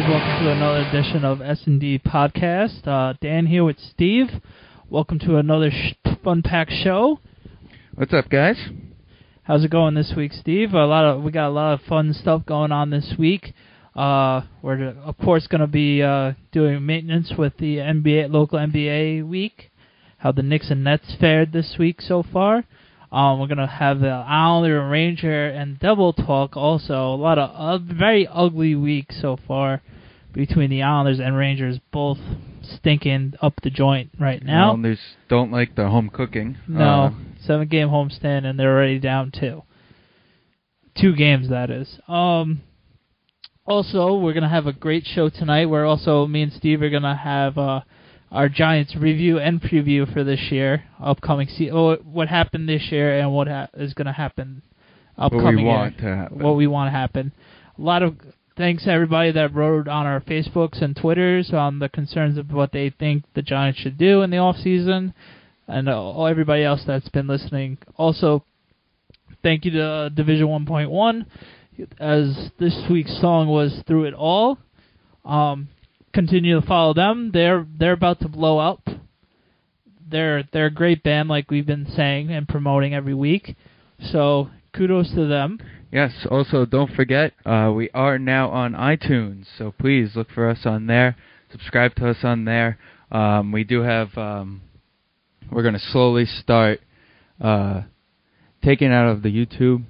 guys. Welcome to another edition of S&D Podcast. Dan here with Steve. Welcome to another fun-packed show. What's up, guys? How's it going this week, Steve? We got a lot of fun stuff going on this week. We're, of course, going to be doing maintenance with the NBA, local NBA week, how the Knicks and Nets fared this week so far. We're going to have the Islander, Ranger, and Devil talk also. A lot of very ugly weeks so far between the Islanders and Rangers, both stinking up the joint right now. Islanders don't like the home cooking. No, 7-game homestand, and they're already down 2. 2 games, that is. Also, we're going to have a great show tonight where also me and Steve are going to have our Giants review and preview for this year, upcoming season, what happened this year and what is going to happen upcoming year. What we want to happen. A lot of thanks to everybody that wrote on our Facebooks and Twitters on the concerns of what they think the Giants should do in the offseason, and everybody else that's been listening. Also, thank you to Division 1.1, as this week's song was Through It All. Continue to follow them. They're about to blow up. They're a great band, like we've been saying and promoting every week. So kudos to them. Yes. Also, don't forget we are now on iTunes. So please look for us on there. Subscribe to us on there. We do have. We're going to slowly start taking out of the YouTube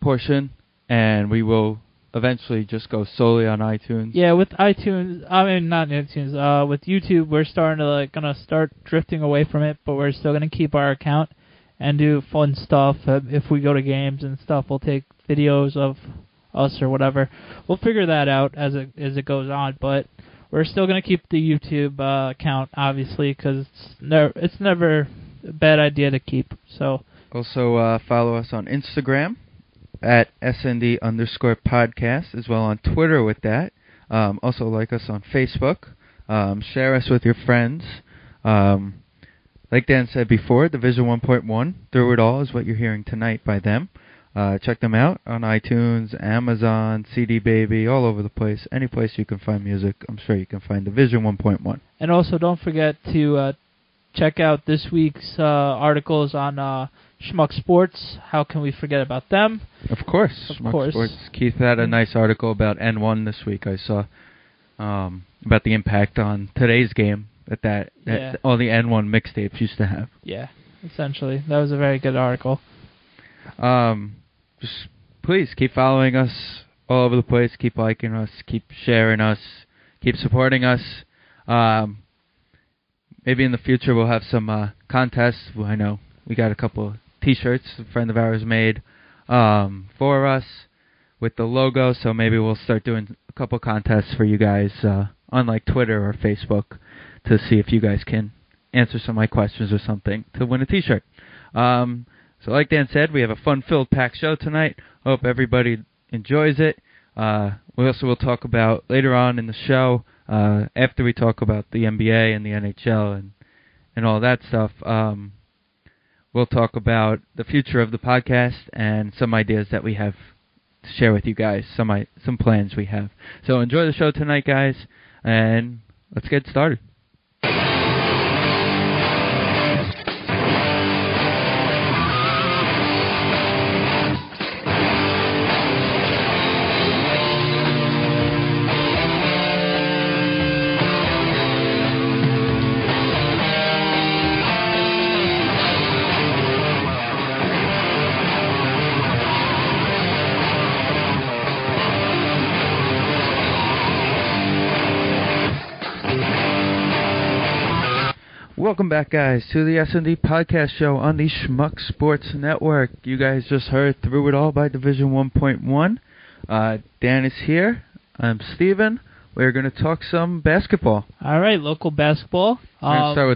portion, and we will eventually just go solely on iTunes. Yeah, with iTunes, I mean, not iTunes, with YouTube, we're starting to, gonna start drifting away from it, but we're still gonna keep our account and do fun stuff. If we go to games and stuff, we'll take videos of us or whatever. We'll figure that out as it goes on, but we're still gonna keep the YouTube account, obviously, because it's never a bad idea to keep. So also follow us on Instagram at SND_podcast, as well on Twitter with that. Also like us on Facebook. Share us with your friends. Like Dan said before, Division 1.1, Through It All is what you're hearing tonight by them. Check them out on iTunes, Amazon, CD Baby, all over the place. Any place you can find music, I'm sure you can find Division 1.1. And also don't forget to check out this week's articles on Schmuck Sports. How can we forget about them? Of course. Schmuck Sports. Keith had a nice article about N1 this week, I saw, about the impact on today's game that all the N1 mixtapes used to have. Yeah, essentially. That was a very good article. Just please keep following us all over the place. Keep liking us. Keep sharing us. Keep supporting us. Maybe in the future we'll have some contests. I know we got a couple T-shirts a friend of ours made for us with the logo, so maybe we'll start doing a couple contests for you guys on like Twitter or Facebook to see if you guys can answer some of my questions or something to win a T-shirt. So like Dan said, we have a fun-filled packed show tonight. Hope everybody enjoys it. We also will talk about later on in the show, after we talk about the NBA and the NHL and all that stuff, we'll talk about the future of the podcast and some ideas that we have to share with you guys, some plans we have. So enjoy the show tonight, guys, and let's get started. Welcome back, guys, to the S&D Podcast Show on the Schmuck Sports Network. You guys just heard Through It All by Division 1.1. Dan is here. I'm Steven. We're going to talk some basketball. All right, local basketball. We're going to start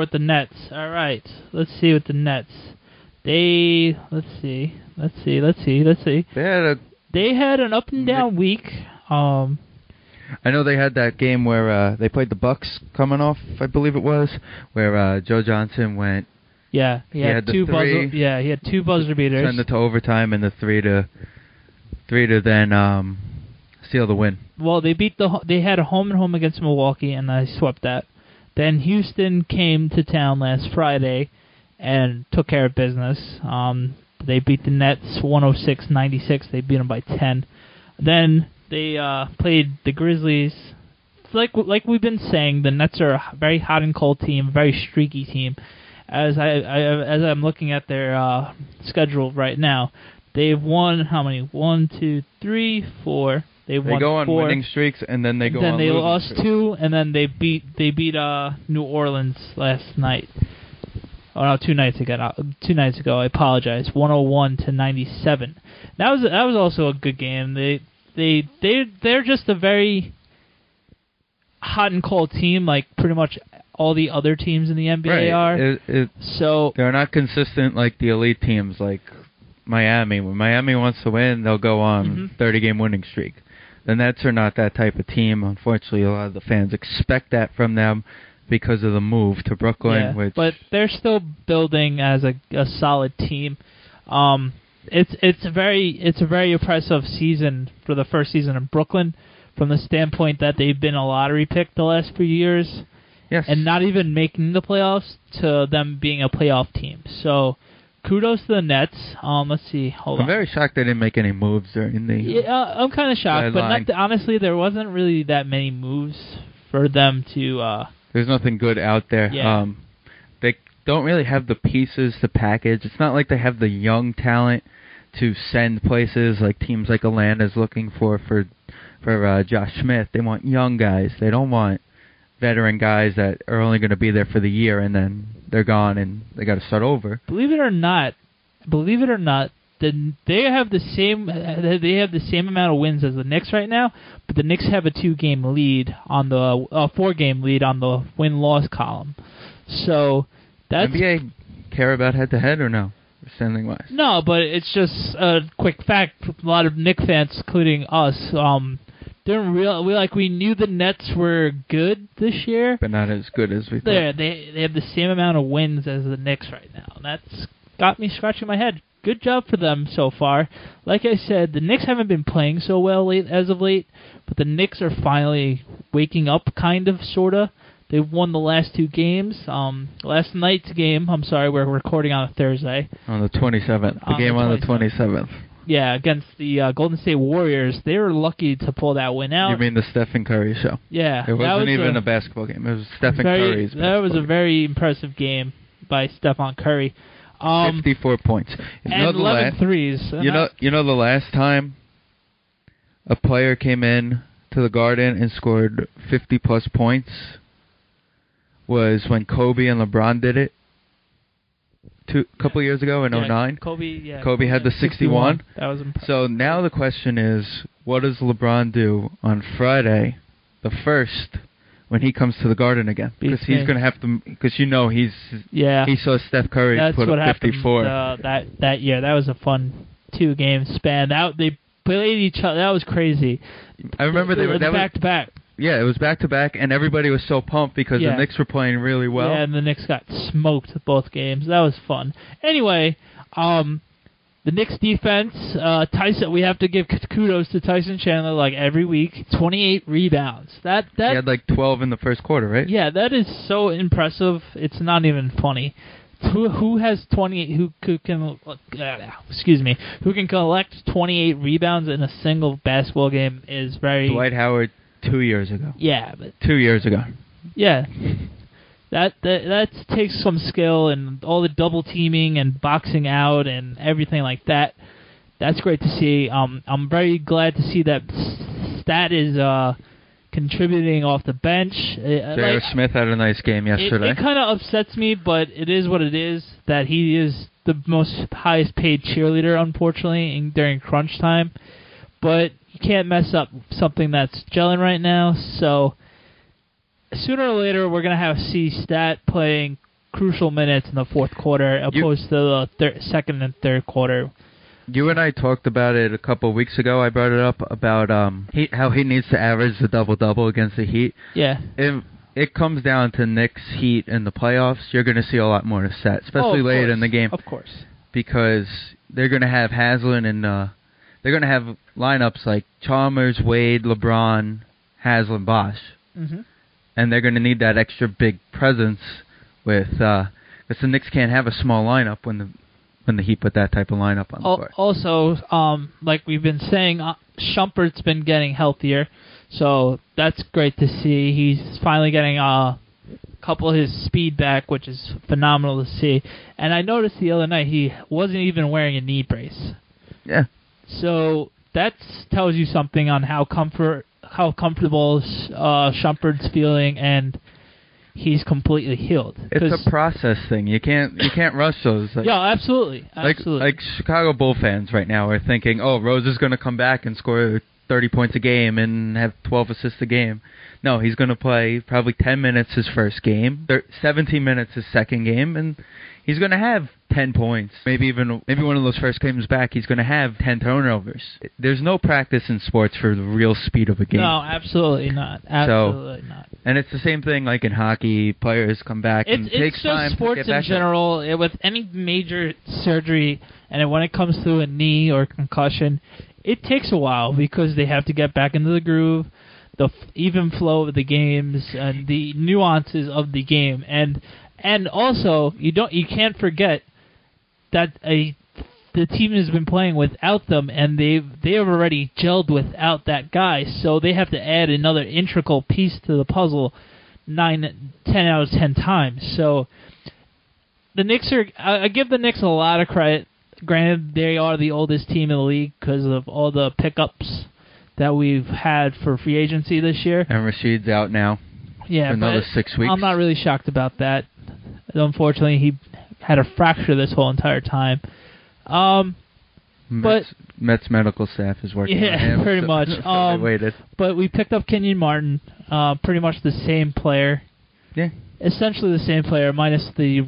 with the Nets. All right, let's see with the Nets. Let's see. They had an up-and-down week. I know they had that game where they played the Bucks coming off, I believe it was, where Joe Johnson went. Yeah, he had 2 buzzer beaters. Send it to overtime and the three to then steal the win. Well, they beat they had a home and home against Milwaukee, and I swept that. Then Houston came to town last Friday and took care of business. They beat the Nets 106-96. They beat them by 10. Then they played the Grizzlies. Like we've been saying, the Nets are a very hot and cold team, very streaky team. As I'm looking at their schedule right now, they've won how many? 1, 2, 3, 4. They won go on four winning streaks, and then they go. Then on they lost streaks. 2, and then they beat New Orleans last night. Oh no, two nights ago. I apologize. 101-97. That was also a good game. They're just a very hot and cold team, like pretty much all the other teams in the NBA are. So they're not consistent like the elite teams, like Miami. When Miami wants to win, they'll go on 30-game winning streak. The Nets are not that type of team. Unfortunately, a lot of the fans expect that from them because of the move to Brooklyn. Yeah, but they're still building as a solid team. It's a very impressive season for the first season in Brooklyn, from the standpoint that they've been a lottery pick the last few years. Yes. And not even making the playoffs to them being a playoff team. So kudos to the Nets. Let's see. Hold on. I'm very shocked they didn't make any moves during the I'm kind of shocked, but honestly, there wasn't really that many moves for them to... There's nothing good out there. Yeah. They don't really have the pieces to package. It's not like they have the young talent to send places like teams like Atlanta's looking for Josh Smith. They want young guys. They don't want veteran guys that are only going to be there for the year and then they're gone and they got to start over. Believe it or not, they have the same amount of wins as the Knicks right now, but the Knicks have a 4-game lead on the win-loss column. So that's... NBA care about head-to-head or no? Wise. No, but it's just a quick fact. A lot of Knicks fans, including us, we knew the Nets were good this year, but not as good as we thought. They have the same amount of wins as the Knicks right now. And that's got me scratching my head. Good job for them so far. Like I said, the Knicks haven't been playing so well as of late, but the Knicks are finally waking up, kind of, sorta. They won the last two games. Last night's game, I'm sorry, we're recording on a Thursday. On the 27th. The game on the 27th. Yeah, against the Golden State Warriors. They were lucky to pull that win out. You mean the Stephen Curry show? Yeah. It wasn't even a basketball game. It was Stephen Curry's basketball. That was a very impressive game by Stephon Curry. 54 points. And 11 threes. You know the last time a player came in to the Garden and scored 50-plus points was when Kobe and LeBron did it a couple years ago in 2009. Kobe had the 61. That was impressive. So now the question is, what does LeBron do on Friday, the 1st, when he comes to the Garden again? Because he's going to have to, because he saw Steph Curry put up 54. That year. That was a fun two-game span. They played each other. That was crazy. I remember they were back-to-back. Yeah, it was back-to-back, and everybody was so pumped because the Knicks were playing really well. Yeah, and the Knicks got smoked both games. That was fun. Anyway, the Knicks defense, Tyson. We have to give kudos to Tyson Chandler like every week. 28 rebounds. He had like 12 in the first quarter, right? Yeah, that is so impressive. It's not even funny. Who has 28? Who can collect 28 rebounds in a single basketball game is very... Dwight Howard. 2 years ago. Yeah, but 2 years ago. Yeah, that takes some skill and all the double teaming and boxing out and everything like that. That's great to see. I'm very glad to see that Stat is contributing off the bench. J.R. Smith had a nice game yesterday. It kind of upsets me, but it is what it is. That he is the most highest paid cheerleader, unfortunately, during crunch time, but you can't mess up something that's gelling right now, so sooner or later we're going to have C. Stat playing crucial minutes in the fourth quarter opposed to the second and third quarter. You and I talked about it a couple of weeks ago. I brought it up about how he needs to average the double-double against the Heat. Yeah. If it comes down to Knicks, Heat, and the playoffs, you're going to see a lot more of Stat, especially late in the game. Of course. Because they're going to have Haslam and they're going to have lineups like Chalmers, Wade, LeBron, Haslam, Bosch. Mm-hmm. And they're going to need that extra big presence with because the Knicks can't have a small lineup when the Heat put that type of lineup on the court. Also, like we've been saying, Shumpert's been getting healthier, so that's great to see. He's finally getting a couple of his speed back, which is phenomenal to see. And I noticed the other night he wasn't even wearing a knee brace. Yeah. So that tells you something on how comfortable Shumpert's feeling, and he's completely healed. It's a process thing. You can't rush those. Like, yeah, absolutely. Like Chicago Bull fans right now are thinking, oh, Rose is going to come back and score 30 points a game and have 12 assists a game. No, he's going to play probably 10 minutes his first game, 17 minutes his second game, and he's going to have 10 points. Maybe one of those first games back, he's going to have 10 turnovers. There's no practice in sports for the real speed of a game. No, absolutely not. Absolutely not. And it's the same thing like in hockey. Players come back and it takes time to get back. It's just sports in general. With any major surgery, and when it comes to a knee or concussion, it takes a while because they have to get back into the groove, the even flow of the games, and the nuances of the game. And also, you can't forget that the team has been playing without them, and they have already gelled without that guy, so they have to add another integral piece to the puzzle 10 out of 10 times. So the Knicks I give the Knicks a lot of credit. Granted, they are the oldest team in the league because of all the pickups that we've had for free agency this year. And Rashid's out now. Yeah, for another 6 weeks. I'm not really shocked about that. Unfortunately, he had a fracture this whole entire time. Mets medical staff is working on him. Yeah, pretty much. But we picked up Kenyon Martin, pretty much the same player. Yeah. Essentially the same player, minus the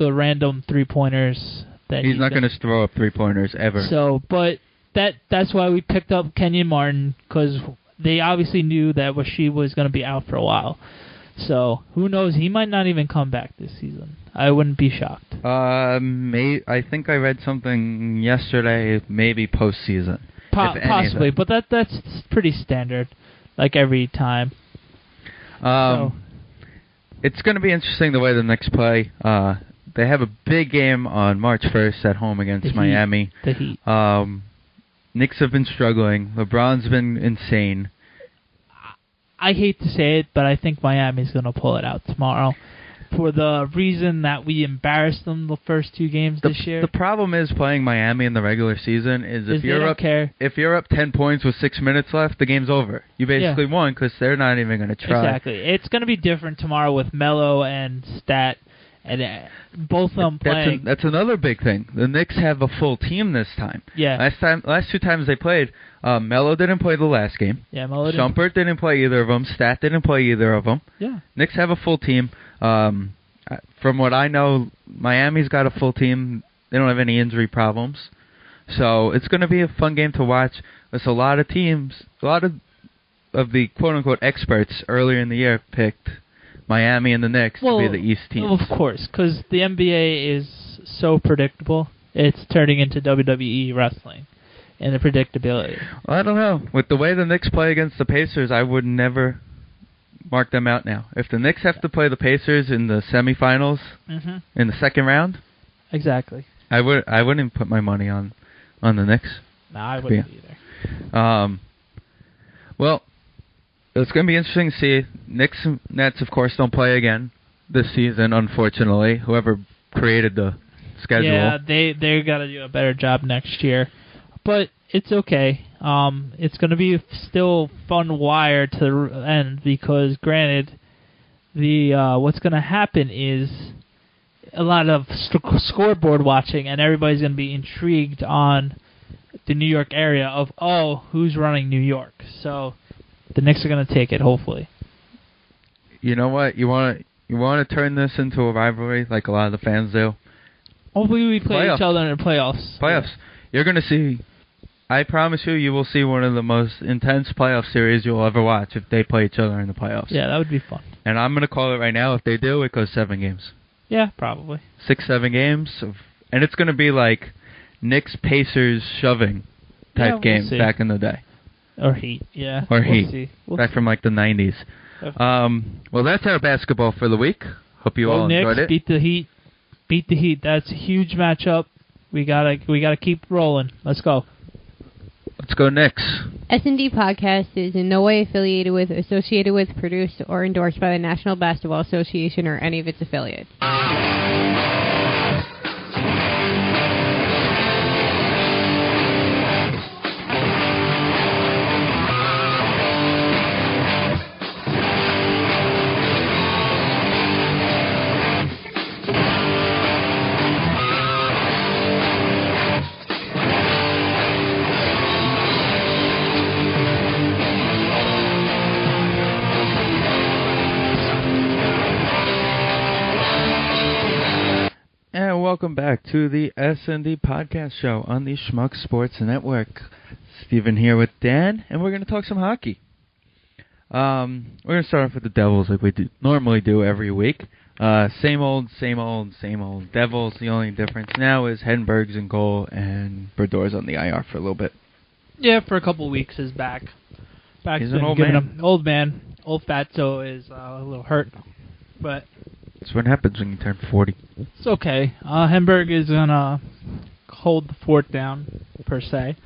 random three-pointers. He's not going to throw up three-pointers ever. So, but that's why we picked up Kenyon Martin, because they obviously knew that Rashid was going to be out for a while. So who knows? He might not even come back this season. I wouldn't be shocked. I think I read something yesterday, maybe postseason. Possibly, but that's pretty standard, like every time. It's going to be interesting the way the Knicks play. They have a big game on March 1st at home against Miami. The Heat. Knicks have been struggling. LeBron's been insane. I hate to say it, but I think Miami's going to pull it out tomorrow for the reason that we embarrassed them the first two games this year. The problem is playing Miami in the regular season is if you're up 10 points with 6 minutes left, the game's over. You basically won because they're not even going to try. Exactly. It's going to be different tomorrow with Melo and Stat. And both of them playing. That's another big thing. The Knicks have a full team this time. Yeah. Last two times they played, Melo didn't play the last game. Yeah, Melo didn't. Shumpert didn't play either of them. Stat didn't play either of them. Yeah. Knicks have a full team. From what I know, Miami's got a full team. They don't have any injury problems. So it's going to be a fun game to watch. There's a lot of teams, a lot of the quote-unquote experts earlier in the year picked Miami and the Knicks to be the East team. Well, of course, because the NBA is so predictable. It's turning into WWE wrestling and the predictability. Well, I don't know. With the way the Knicks play against the Pacers, I would never mark them out now. If the Knicks have to play the Pacers in the semifinals, in the second round, exactly, I wouldn't put my money on the Knicks. No, I wouldn't either. It's going to be interesting to see. Knicks and Nets, of course, don't play again this season, unfortunately. Whoever created the schedule. Yeah, they've got to do a better job next year. But it's okay. It's going to be still fun wire to the end because, granted, what's going to happen is a lot of scoreboard watching, and everybody's going to be intrigued on the New York area of, who's running New York? So the Knicks are going to take it, hopefully. You know what? You want to turn this into a rivalry like a lot of the fans do? Hopefully we play each other in the playoffs. You're going to see. I promise you will see one of the most intense playoff series you'll ever watch if they play each other in the playoffs. Yeah, that would be fun. And I'm going to call it right now. If they do, it goes 7 games. Yeah, probably. 6-7 games. And it's going to be like Knicks-Pacers shoving. type game back in the day. Or Heat, yeah. Or Heat. Back from like the 90s. Well, that's our basketball for the week. Hope you all enjoyed it. Beat the Heat. Beat the Heat. That's a huge matchup. We gotta keep rolling. Let's go. Let's go Knicks. S&D Podcast is in no way affiliated with, associated with, produced, or endorsed by the National Basketball Association or any of its affiliates. Welcome back to the S&D Podcast Show on the Schmuck Sports Network. Stephen here with Dan, and we're going to talk some hockey. We're going to start off with the Devils like we normally do every week. Same old Devils. The only difference now is Hedberg's in goal and Brodor's on the IR for a little bit. Yeah, for a couple weeks is back. He's an old man. Old Fatso is a little hurt, but... That's what happens when you turn 40. It's okay. Hedberg is going to hold the fort down, per se.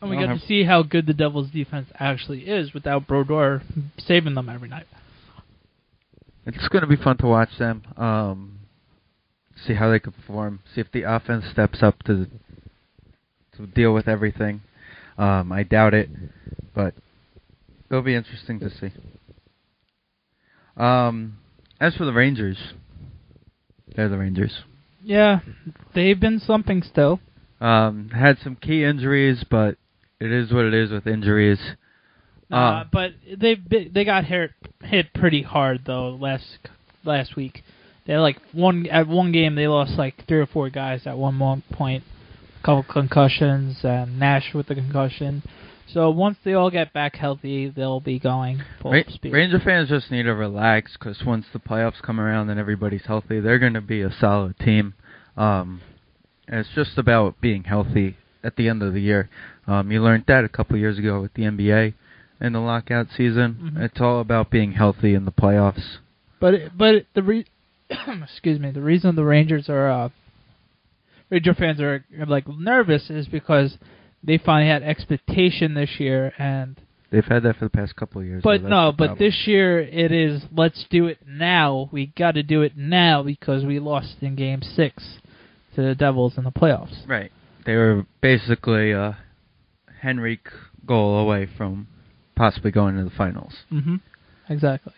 And we got to see how good the Devils' defense actually is without Brodeur saving them every night. It's going to be fun to watch them, see how they can perform, see if the offense steps up to deal with everything. I doubt it, but it'll be interesting to see. As for the Rangers, they're the Rangers. Yeah, they've been slumping still. Had some key injuries, but it is what it is with injuries. But they got hit pretty hard though last week. They had one game they lost like 3 or 4 guys at one point, a couple concussions, Nash with the concussion. So once they all get back healthy, they'll be going full speed. Ranger fans just need to relax because once the playoffs come around and everybody's healthy, they're going to be a solid team. And it's just about being healthy at the end of the year. You learned that a couple years ago with the NBA in the lockout season. Mm-hmm. It's all about being healthy in the playoffs. But the reason the Rangers are Ranger fans are like nervous is because they finally had expectation this year, and they've had that for the past couple of years. But this year it is, let's do it now. We got to do it now because we lost in Game 6 to the Devils in the playoffs. Right. They were basically a Henrik goal away from possibly going to the finals. Mm-hmm. Exactly.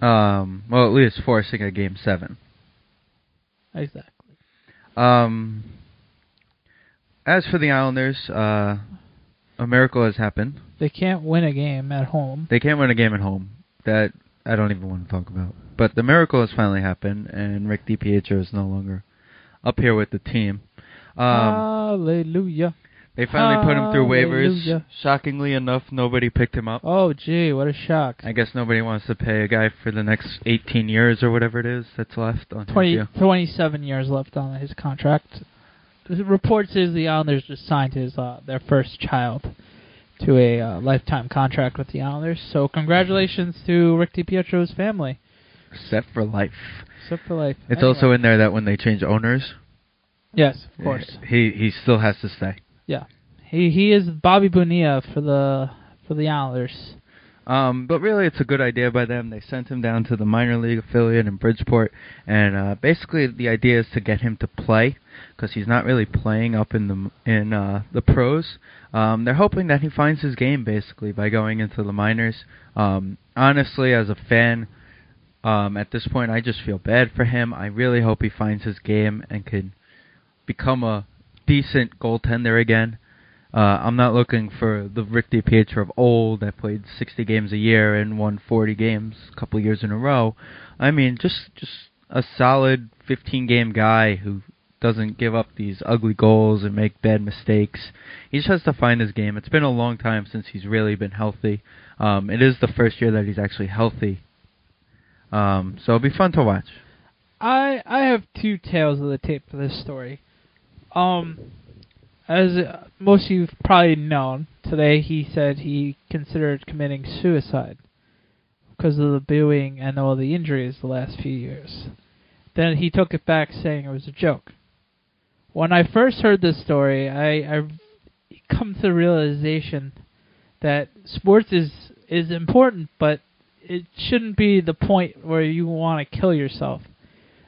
Well, at least forcing a Game 7. Exactly. As for the Islanders, a miracle has happened. They can't win a game at home. That I don't even want to talk about. But the miracle has finally happened, and Rick DiPietro is no longer up here with the team. Hallelujah. They finally put him through waivers. Shockingly enough, nobody picked him up. Oh, gee, what a shock. I guess nobody wants to pay a guy for the next 18 years or whatever it is that's left on 27 years left on his contract. The reports is the Islanders just signed their first child to a lifetime contract with the Islanders. So congratulations to Rick DiPietro's family. Set for life. It's anyway. Also in there that when they change owners. Yes, of course. He still has to stay. Yeah, he is Bobby Bonilla for the Islanders. But really, it's a good idea by them. They sent him down to the minor league affiliate in Bridgeport, and basically the idea is to get him to play because he's not really playing up in the pros. They're hoping that he finds his game basically by going into the minors. Honestly, as a fan, at this point, I just feel bad for him. I really hope he finds his game and can become a decent goaltender again. I'm not looking for the Rick DiPietro of old that played 60 games a year and won 40 games a couple of years in a row. I mean, just a solid 15-game guy who doesn't give up these ugly goals and make bad mistakes. He just has to find his game. It's been a long time since he's really been healthy. It is the first year that he's actually healthy. So it'll be fun to watch. I have two tales of the tape for this story. As most of you've probably known, today he said he considered committing suicide because of the booing and all the injuries the last few years. Then he took it back, saying it was a joke. When I first heard this story, I come to the realization that sports is important, but it shouldn't be the point where you want to kill yourself.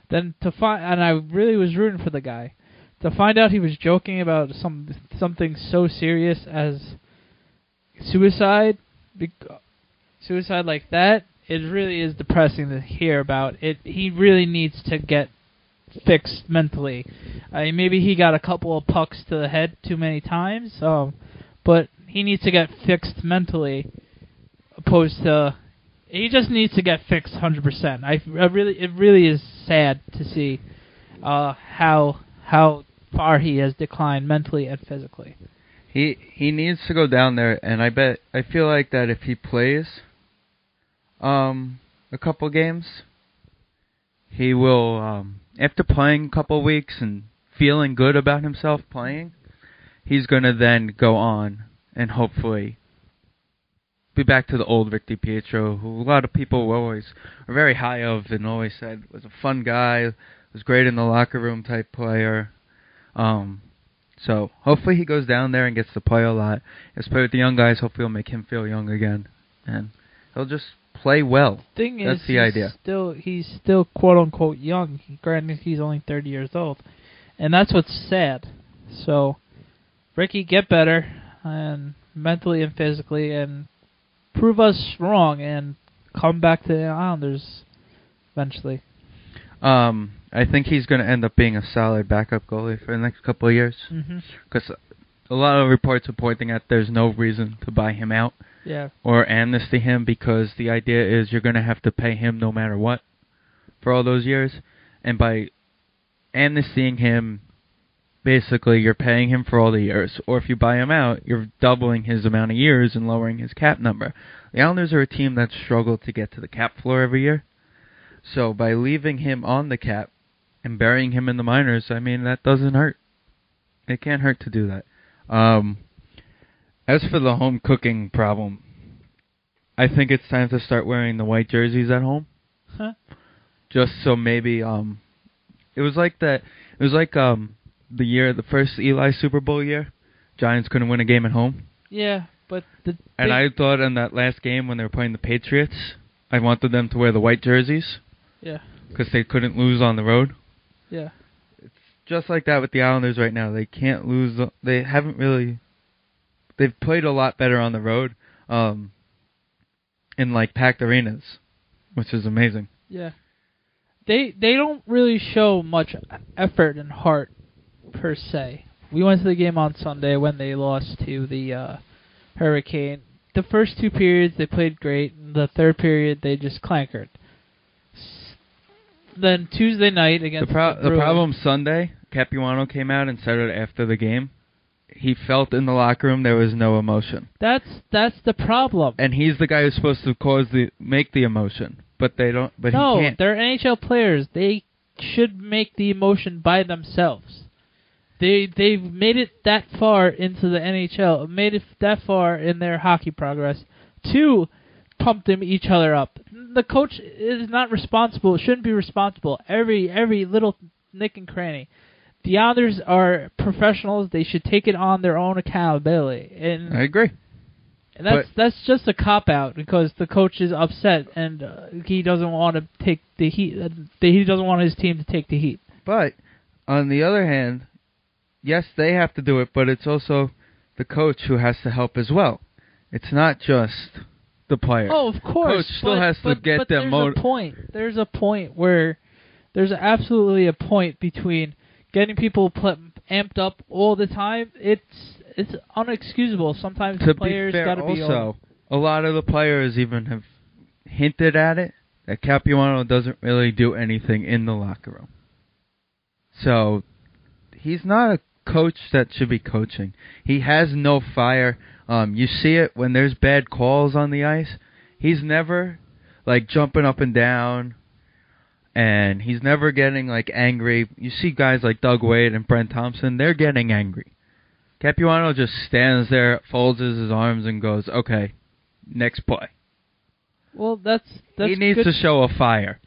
And I really was rooting for the guy. To find out he was joking about something so serious as suicide like that, it really is depressing to hear about. He really needs to get fixed mentally. Maybe he got a couple of pucks to the head too many times, but he needs to get fixed mentally. He just needs to get fixed 100%. It really is sad to see how far he has declined mentally and physically. He needs to go down there, and I feel like that if he plays a couple games, he will, after playing a couple weeks and feeling good about himself playing, he's going to then go on and hopefully be back to the old Rick DiPietro, who a lot of people were very high of and always said was a fun guy, was great in the locker room type player. So hopefully he goes down there and gets to play a lot. He's played with the young guys. Hopefully it'll make him feel young again, and he'll just play well. That's the idea. He's still quote unquote young. Granted, he's only 30 years old, and that's what's sad. So, Ricky, get better, and mentally and physically, and prove us wrong, and come back to the Islanders eventually. I think he's going to end up being a solid backup goalie for the next couple of years. Because a lot of reports are pointing out there's no reason to buy him out or amnesty him, because the idea is you're going to have to pay him no matter what for all those years. And by amnestying him, basically you're paying him for all the years. Or if you buy him out, you're doubling his amount of years and lowering his cap number. The Islanders are a team that struggled to get to the cap floor every year. So by leaving him on the cap and burying him in the minors, I mean, that doesn't hurt. It can't hurt to do that. As for the home cooking problem, I think it's time to start wearing the white jerseys at home. Huh? Just so maybe it was like that. It was like the first Eli Super Bowl year, Giants couldn't win a game at home. Yeah, but I thought in that last game when they were playing the Patriots, I wanted them to wear the white jerseys. Yeah. Because they couldn't lose on the road. Yeah. It's just like that with the Islanders right now. They can't lose. They haven't really. They've played a lot better on the road, in like packed arenas, which is amazing. Yeah. They don't really show much effort and heart per se. We went to the game on Sunday when they lost to the Hurricane. The first two periods they played great. And the third period they just clankered. Then Tuesday night against the problem Sunday, Capuano came out and said it after the game. He felt in the locker room there was no emotion. That's the problem. And he's the guy who's supposed to make the emotion, but they don't. But no, he can't. They're NHL players. They should make the emotion by themselves. They've made it that far into the NHL, made it that far in their hockey progress to pump them each other up. The coach is not responsible, shouldn't be responsible. Every little nick and cranny. The others are professionals. They should take it on their own accountability. And I agree. And that's just a cop-out because the coach is upset and he doesn't want to take the heat. He doesn't want his team to take the heat. But on the other hand, yes, they have to do it, but it's also the coach who has to help as well. It's not just the player. Oh, of course. The coach still has to get them motivated. There's a point where there's absolutely a point between getting people amped up all the time. It's unexcusable. Sometimes the players got to be also, a lot of the players even have hinted at it, that Capuano doesn't really do anything in the locker room. So he's not a coach that should be coaching. He has no fire. You see it when there's bad calls on the ice. He's never like jumping up and down, and he's never getting like angry. You see guys like Doug Weight and Brent Thompson, they're getting angry. Capuano just stands there, folds his arms, and goes, okay, next play. Well, that's he needs good. To show a fire.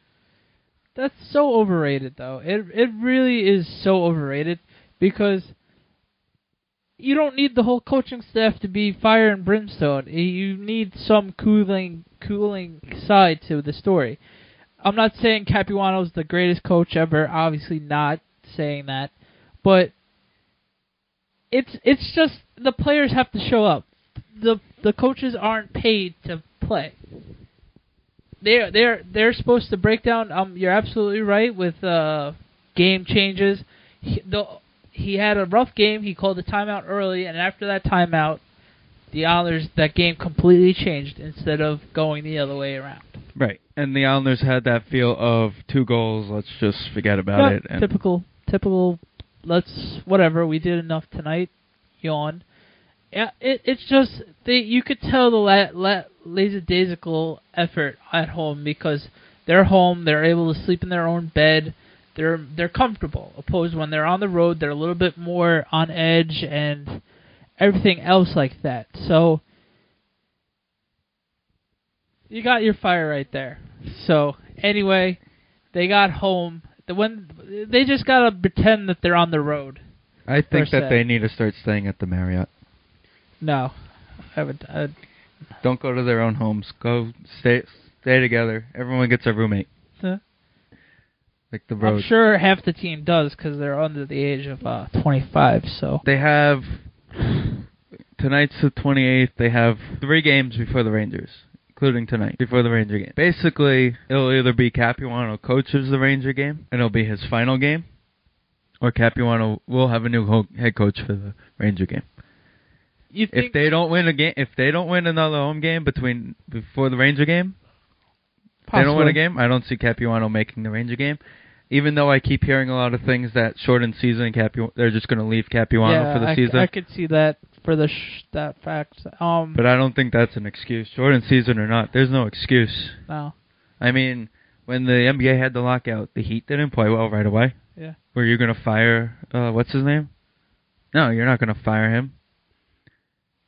That's so overrated, though. It really is so overrated because you don't need the whole coaching staff to be fire and brimstone. You need some cooling side to the story. I'm not saying Capuano's the greatest coach ever. Obviously not saying that. But it's just the players have to show up. The coaches aren't paid to play. They're supposed to break down. You're absolutely right with game changes. He had a rough game. He called a timeout early, and after that timeout, the Islanders, that game completely changed instead of going the other way around. Right, and the Islanders had that feel of 2 goals. Let's just forget about it. And typical. Let's whatever. We did enough tonight. Yawn. Yeah, it's just you could tell the lackadaisical effort at home because they're home, they're able to sleep in their own bed, they're comfortable. Opposed when they're on the road, they're a little bit more on edge and everything else like that. So you got your fire right there. So anyway, they got home. When they just gotta pretend that they're on the road. I think that they need to start staying at the Marriott. No, I haven't. Don't go to their own homes. Go stay together. Everyone gets a roommate. Huh? Like the road. I'm sure half the team does because they're under the age of 25. So they have tonight's the 28th. They have 3 games before the Rangers, including tonight before the Ranger game. Basically, it'll either be Capuano coaches the Ranger game, and it'll be his final game, or Capuano will have a new head coach for the Ranger game. If they don't win a game, if they don't win another home game before the Ranger game, they don't win a game. I don't see Capuano making the Ranger game, even though I keep hearing a lot of things that shortened season. They're just going to leave Capuano for the season. I could see that for the that fact. But I don't think that's an excuse, shortened season or not. There's no excuse. No. I mean, when the NBA had the lockout, the Heat didn't play well right away. Yeah. Were you going to fire what's his name? No, you're not going to fire him.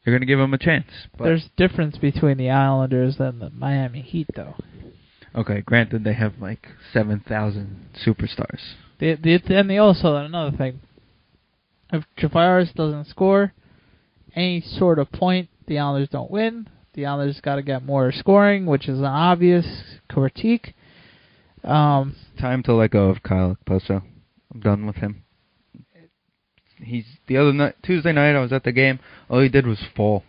You're going to give them a chance. But there's difference between the Islanders and the Miami Heat, though. Okay, granted, they have like 7,000 superstars. And they also, another thing, if Tavares doesn't score any sort of point, the Islanders don't win. The Islanders got to get more scoring, which is an obvious critique. Time to let go of Kyle Poso. I'm done with him. He's the other night, Tuesday night, I was at the game. All he did was fall.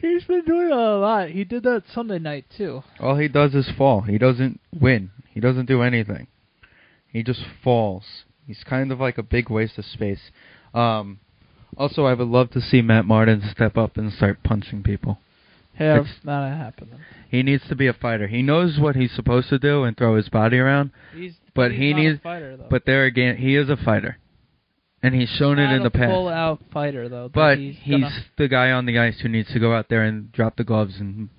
He's been doing a lot. He did that Sunday night too. All he does is fall. He doesn't win. He doesn't do anything. He just falls. He's kind of like a big waste of space. Also, I would love to see Matt Martin step up and start punching people. Yeah, it's not happening. He needs to be a fighter. He knows what he's supposed to do and throw his body around. He's not a fighter, though. But there again, he is a fighter. And he's shown it in the past. He's not a full-out fighter, though. But he's the guy on the ice who needs to go out there and drop the gloves. And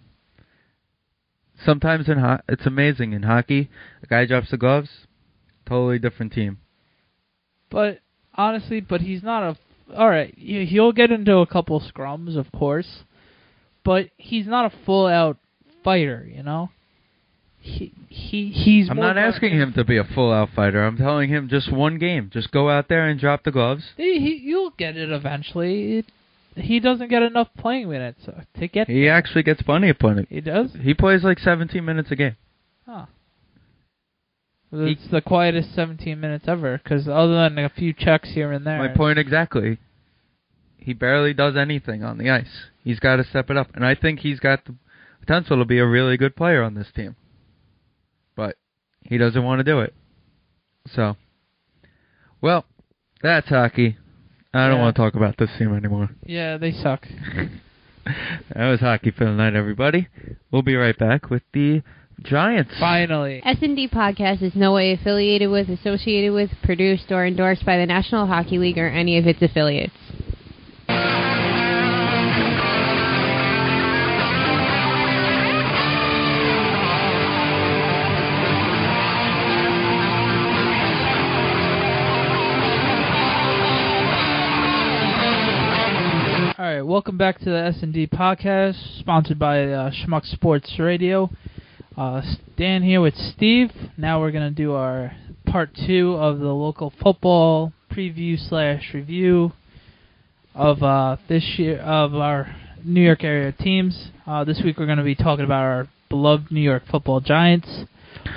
sometimes it's amazing. In hockey, a guy drops the gloves, totally different team. But, honestly, he's not a... All right, he'll get into a couple scrums, of course. But he's not a full-out fighter, you know? He's. I'm not asking him to be a full-out fighter. I'm telling him just one game. Just go out there and drop the gloves. You'll get it eventually. He doesn't get enough playing minutes to get. He actually gets plenty of playing. He does. He plays like 17 minutes a game. Huh. It's the quietest 17 minutes ever, because other than a few checks here and there. My point exactly. He barely does anything on the ice. He's got to step it up, and I think he's got the potential to be a really good player on this team. But he doesn't want to do it. So, well, that's hockey. I don't want to talk about this team anymore. Yeah, they suck. That was hockey for the night, everybody. We'll be right back with the Giants. Finally. S&D Podcast is no way affiliated with, associated with, produced, or endorsed by the National Hockey League or any of its affiliates. Welcome back to the S&D Podcast, sponsored by Schmuck Sports Radio. Dan here with Steve. Now we're going to do our part two of the local football preview slash review of this year of our New York area teams. This week we're going to be talking about our beloved New York Football Giants.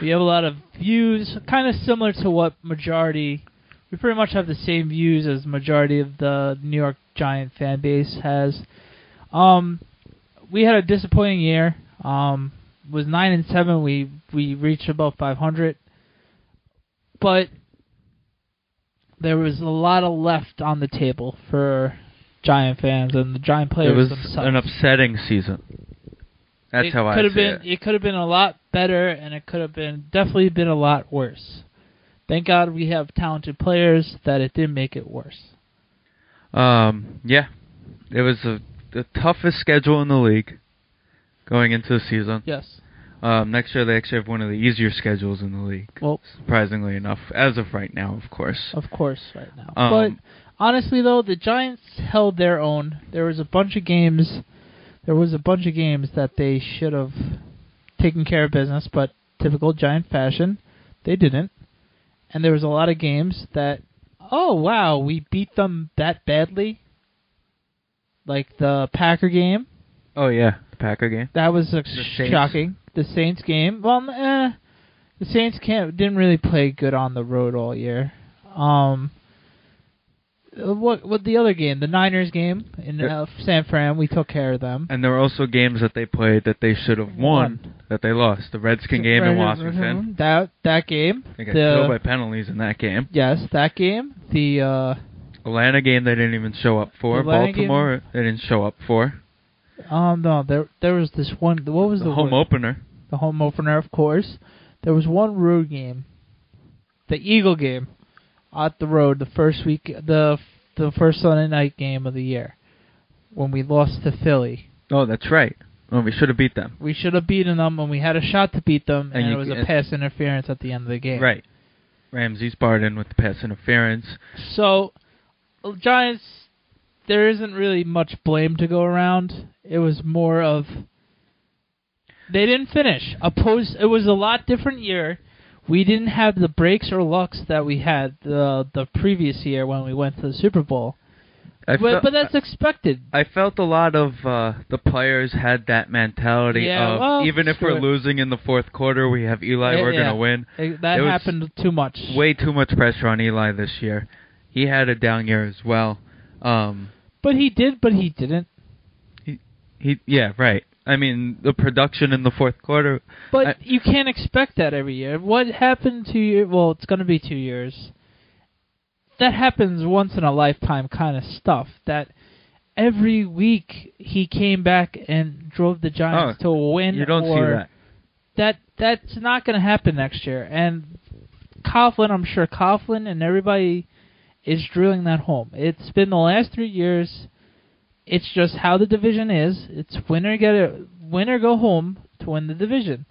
We have a lot of views, kind of similar to what majority. We pretty much have the same views as majority of the New York Giant fan base has. We had a disappointing year. Was 9-7. We reached above 500, but there was a lot of left on the table for Giant fans and the Giant players. It was themselves. An upsetting season. That's how I see it. It could have been a lot better, and it could have been definitely a lot worse. Thank God we have talented players that it didn't make it worse. Yeah, it was the toughest schedule in the league going into the season. Yes. Next year they actually have one of the easier schedules in the league. Well, surprisingly enough, as of right now, of course. Of course, right now. But honestly, though, the Giants held their own. There was a bunch of games. There was a bunch of games that they should have taken care of business, but typical Giant fashion, they didn't. And there was a lot of games that, oh, wow, we beat them that badly. Like the Packer game. Oh, yeah, the Packer game. That was shocking. The Saints game. Well, the Saints didn't really play good on the road all year. What the other game? The Niners game in San Fran. We took care of them. And there were also games that they played that they should have won. That they lost. The Redskin game in Washington. That game. They got killed by penalties in that game. Yes, that game. The Atlanta game they didn't even show up for. Baltimore game, they didn't show up for. No, there was this one. What was the home opener? The home opener, of course. There was one road game. The Eagle game. At the road, the first week, the first Sunday night game of the year, when we lost to Philly. Oh, that's right. Well, we should have beat them. We should have beaten them, and we had a shot to beat them, and it was a pass interference at the end of the game. Right. Ramsey's Barden with the pass interference. So, Giants, there isn't really much blame to go around. It was more of they didn't finish. It was a lot different year. We didn't have the breaks or lucks that we had the previous year when we went to the Super Bowl. But that's expected. I felt a lot of the players had that mentality of, even if we're losing in the fourth quarter, we have Eli, we're going to win. That happened too much. Way too much pressure on Eli this year. He had a down year as well. But he didn't. Yeah, right. I mean, the production in the fourth quarter. But you can't expect that every year. What happened 2 years? Well, it's going to be 2 years. That happens once in a lifetime kind of stuff. That every week he came back and drove the Giants to a win. You don't see that. That's not going to happen next year. And Coughlin, I'm sure Coughlin and everybody is drilling that home. It's been the last 3 years. It's just how the division is. It's winner go home to win the division.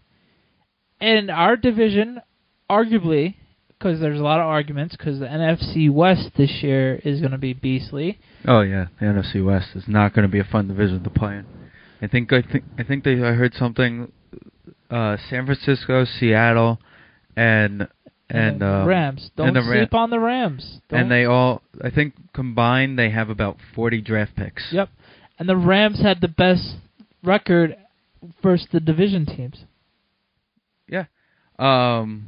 And our division, arguably, because there's a lot of arguments, because the NFC West this year is going to be beastly. Oh yeah, the NFC West is not going to be a fun division to play in. I think I heard something. San Francisco, Seattle, and Rams. Don't sleep on the Rams. And they all, I think, combined, they have about 40 draft picks. Yep. And the Rams had the best record versus the division teams. Yeah. And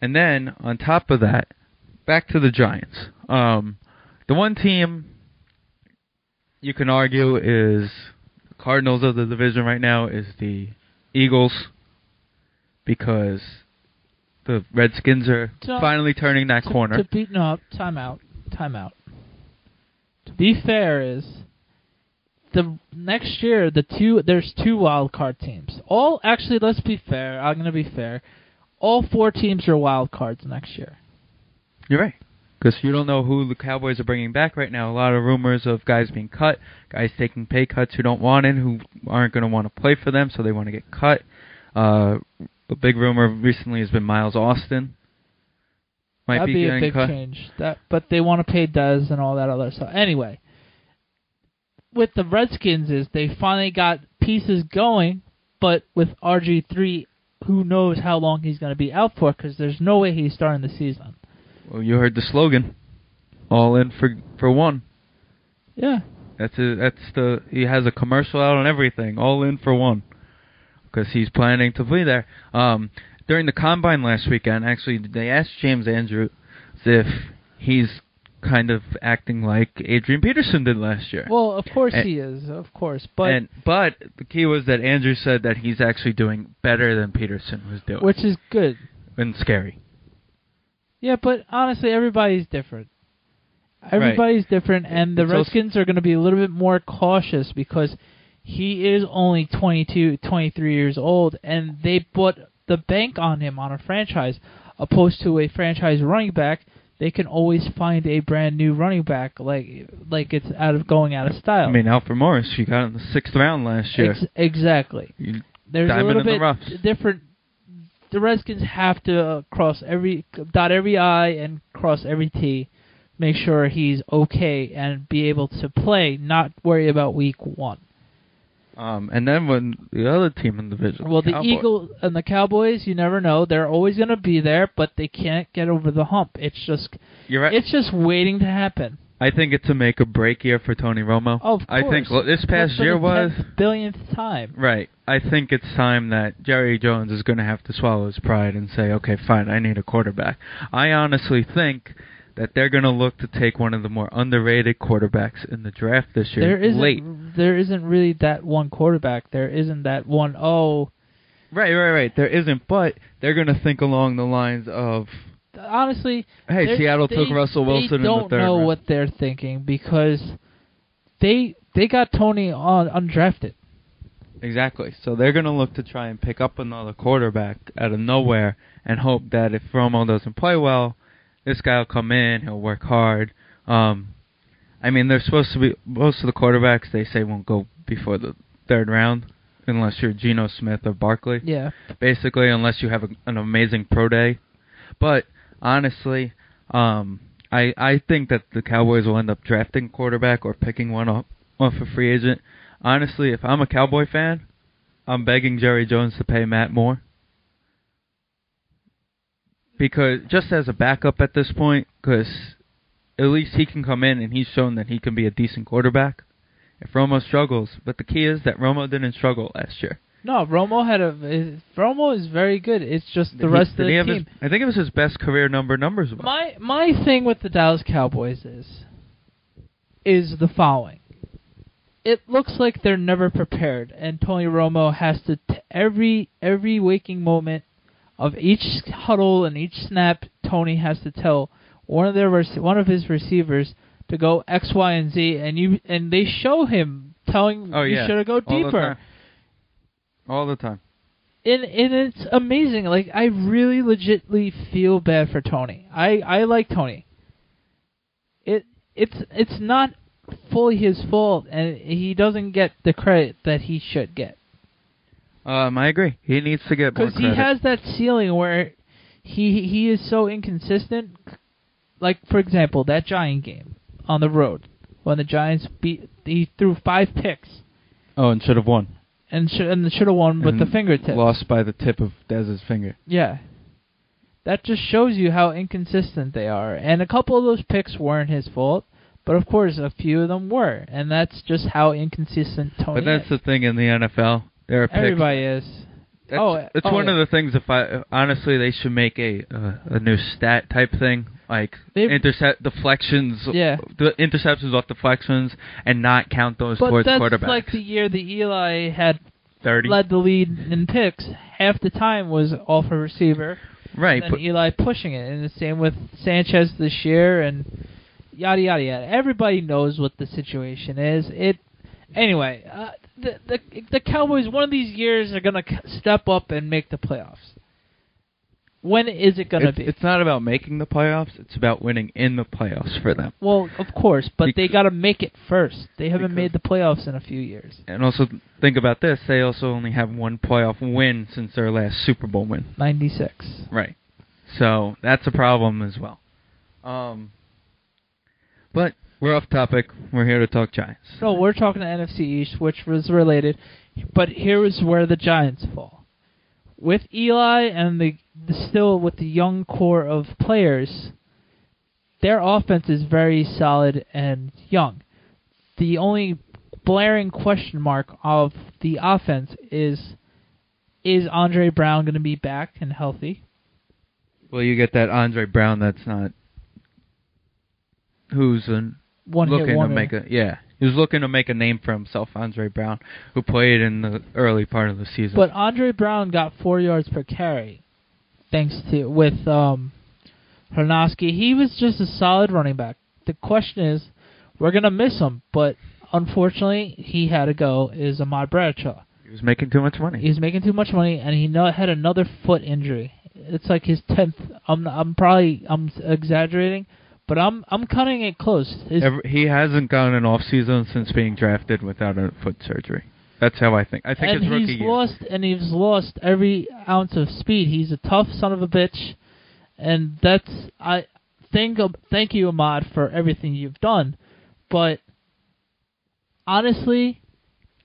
then, on top of that, back to the Giants. The one team you can argue is the Cardinals of the division right now is the Eagles, because the Redskins are finally turning that corner. Time out. To be fair, is the next year there's two wild card teams. Let's be fair. I'm gonna be fair. All four teams are wild cards next year. You're right, because you don't know who the Cowboys are bringing back right now. A lot of rumors of guys being cut, guys taking pay cuts who don't want in, who aren't gonna want to play for them, so they want to get cut. A big rumor recently has been Miles Austin. That'd be a big change. But they want to pay Dez and all that other stuff. Anyway, with the Redskins is they finally got pieces going, but with RG3, who knows how long he's going to be out for, because there's no way he's starting the season. Well, you heard the slogan, all in for one. Yeah. He has a commercial out on everything, all in for one, because he's planning to be there. During the Combine last weekend, actually, they asked James Andrews if he's kind of acting like Adrian Peterson did last year. Well, of course he is, of course. But the key was that Andrews said that he's actually doing better than Peterson was doing. Which is good. And scary. Yeah, but honestly, everybody's different. Everybody's different, and the Redskins are going to be a little bit more cautious because he is only 22, 23 years old, and they put the bank on him on a franchise, opposed to a franchise running back. They can always find a brand new running back, like it's out of style. I mean, Alfred Morris, you got in the 6th round last year. Exactly. There's a little bit different. The Redskins have to dot every I and cross every T, make sure he's okay and be able to play, not worry about week one. And then when the other team in the division, the Eagles and the Cowboys, you never know. They're always going to be there, but they can't get over the hump. You're right. It's just waiting to happen. I think it's a make or break year for Tony Romo. Oh, of course. I think this past year was the 10th time. Right. I think it's time that Jerry Jones is going to have to swallow his pride and say, okay, fine, I need a quarterback. I honestly think that they're going to look to take one of the more underrated quarterbacks in the draft this year. There isn't really that one quarterback. There isn't that one, Right. There isn't, but they're going to think along the lines of... Honestly... Hey, Seattle took Russell Wilson in the 3rd round. They don't know what they're thinking because they got Tony on undrafted. Exactly. So they're going to look to try and pick up another quarterback out of nowhere and hope that if Romo doesn't play well, this guy will come in, he'll work hard. I mean, they're supposed to be, most of the quarterbacks they say won't go before the 3rd round, unless you're Geno Smith or Barkley. Yeah. Basically, unless you have an amazing pro day. But, honestly, I think that the Cowboys will end up drafting a quarterback or picking one up off a free agent. Honestly, if I'm a Cowboy fan, I'm begging Jerry Jones to pay Matt Moore. Because just as a backup at this point, because at least he can come in and he's shown that he can be a decent quarterback if Romo struggles. But the key is that Romo didn't struggle last year. No, Romo is very good. It's just the rest of the team. I think it was his best career numbers. My thing with the Dallas Cowboys is the following. It looks like they're never prepared, and Tony Romo has to every waking moment of each huddle and each snap, Tony has to tell one of his receivers to go X, Y, and Z, and they show him telling you should have go deeper. All the time. And it's amazing. Like, I really legitimately feel bad for Tony. I like Tony. It's not fully his fault, and he doesn't get the credit that he should get. I agree. He needs to get more credit. Because he has that ceiling where he is so inconsistent. Like, for example, that Giant game on the road when the Giants he threw 5 picks. Oh, and should have won. And should have won with the fingertip. Lost by the tip of Dez's finger. Yeah. That just shows you how inconsistent they are. And a couple of those picks weren't his fault. But, of course, a few of them were. And that's just how inconsistent Tony is. But that's the thing in the NFL. There are picks. Everybody is. That's one of the things. Honestly, they should make a new stat type thing, like deflections, the interceptions off deflections, and not count those towards quarterbacks. But that's like the year that Eli had 30. Led the lead in picks. Half the time was off a receiver, right? And Eli pushing it, and the same with Sanchez this year, and yada yada yada. Everybody knows what the situation is. Anyway, the Cowboys, one of these years, are going to step up and make the playoffs. When is it going to be? It's not about making the playoffs. It's about winning in the playoffs for them. Well, of course, but they got to make it first. They haven't made the playoffs in a few years. And also, think about this. They also only have one playoff win since their last Super Bowl win. 96. Right. So, that's a problem as well. But We're off topic. We're here to talk Giants. No, we're talking the NFC East, which was related. But here is where the Giants fall. With Eli and still with the young core of players, their offense is very solid and young. The only blaring question mark of the offense is Andre Brown going to be back and healthy? Well, you get that Andre Brown that's not... Who's looking to make a... Yeah. He was looking to make a name for himself, Andre Brown, who played in the early part of the season. But Andre Brown got 4 yards per carry, thanks to... With Hronoski. He was just a solid running back. The question is, we're going to miss him, but unfortunately, he had to go, is Ahmad Bradshaw. He was making too much money. And he had another foot injury. It's like his 10th... I'm exaggerating... But I'm cutting it close. He hasn't gotten an off season since being drafted without a foot surgery. That's how I think. I think his rookie year. And he's lost every ounce of speed. He's a tough son of a bitch, and that's thank you, Ahmad, for everything you've done. But honestly,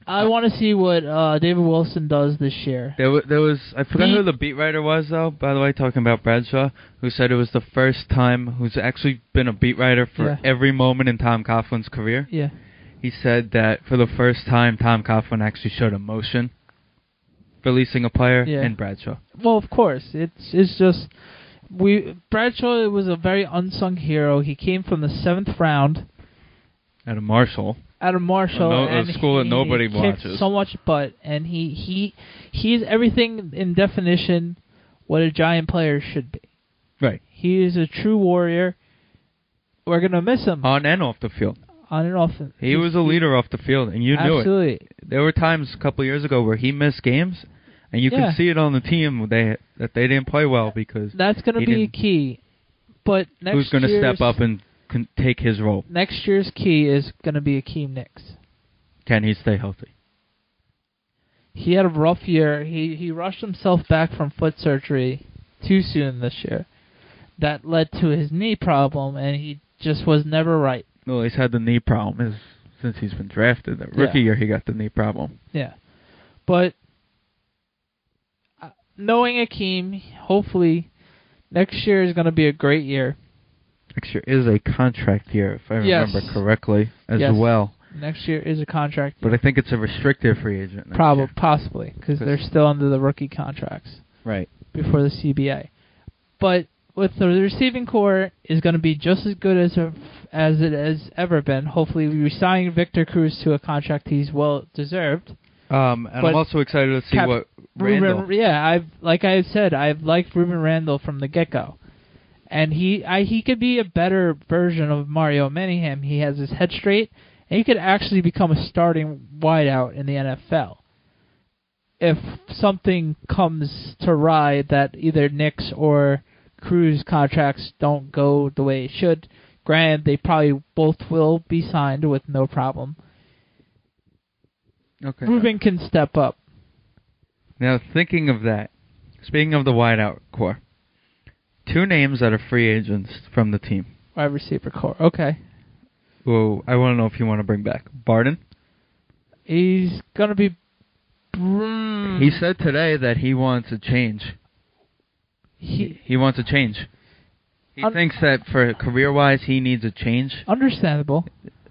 I want to see what David Wilson does this year. There was I forgot who the beat writer was, though, by the way, talking about Bradshaw, who said it was the first time who's actually been a beat writer for every moment in Tom Coughlin's career. Yeah. He said that for the first time, Tom Coughlin actually showed emotion releasing a player and Bradshaw. Well, of course. It's just Bradshaw was a very unsung hero. He came from the 7th round. Out of Marshall. And a school that nobody watches. So much butt, and he's everything in definition what a Giant player should be. Right. He is a true warrior. We're gonna miss him on and off the field. He was a leader off the field, and you knew it. Absolutely. There were times a couple of years ago where he missed games, and you could see it on the team that they didn't play well because that's gonna be a key. But next who's gonna step up and can take his role. Next year's key is going to be Akeem Nicks. Can he stay healthy? He had a rough year. He rushed himself back from foot surgery too soon this year. That led to his knee problem, and he just was never right. Well, he's had the knee problem since he's been drafted. That rookie year, he got the knee problem. Yeah. But knowing Akeem, hopefully next year is going to be a great year. Next year is a contract year, if I remember correctly, as well. Next year is a contract year. But I think it's a restricted free agent next year. Possibly, because they're still under the rookie contracts. Right. Before the CBA. But with the receiving core is going to be just as good as it has ever been. Hopefully, we sign Victor Cruz to a contract he's well-deserved. And I'm also excited to see what Randle... like I said, I've liked Ruben Randle from the get-go. And he could be a better version of Mario Manningham. He has his head straight, and he could actually become a starting wideout in the NFL if something comes to ride that either Knicks or Cruz contracts don't go the way it should. Granted, they probably both will be signed with no problem. Okay. Ruben can step up. Now, thinking of that, speaking of the wideout core, two names that are free agents from the team. Wide receiver core. Okay. Well, I want to know if you want to bring back Barden. He's going to be... He said today that he wants a change. He wants a change. He thinks that for career-wise, he needs a change. Understandable.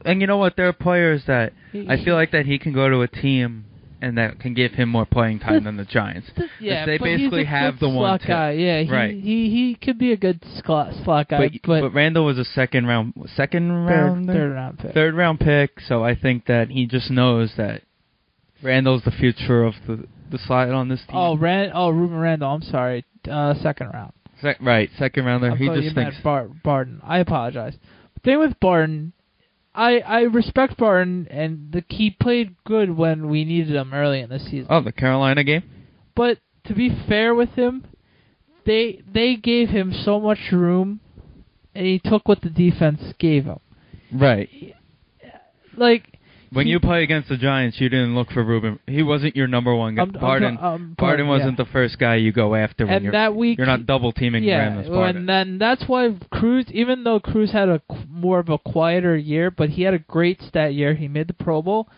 And you know what? There are players that I feel like that he can go to a team and that can give him more playing time than the Giants. They basically he's a have good the slot one guy. Yeah, he could be a good slot guy. But Randle was a third round pick. So I think that he just knows that Randle's the future of the slot on this team. Ruben Randle. I'm sorry, second round. Second rounder. I thought you meant Barden. I apologize. The thing with Barden. I respect Barden, and he played good when we needed him early in the season. Oh, the Carolina game? But to be fair with him, they gave him so much room, and he took what the defense gave him. Right. Like, When you play against the Giants, you didn't look for Ruben. He wasn't your number one guy. Barden wasn't the first guy you go after. When you're not double teaming Graham as Barden. And then that's why Cruz, even though Cruz had a more of a quieter year, but he had a great stat year. He made the Pro Bowl.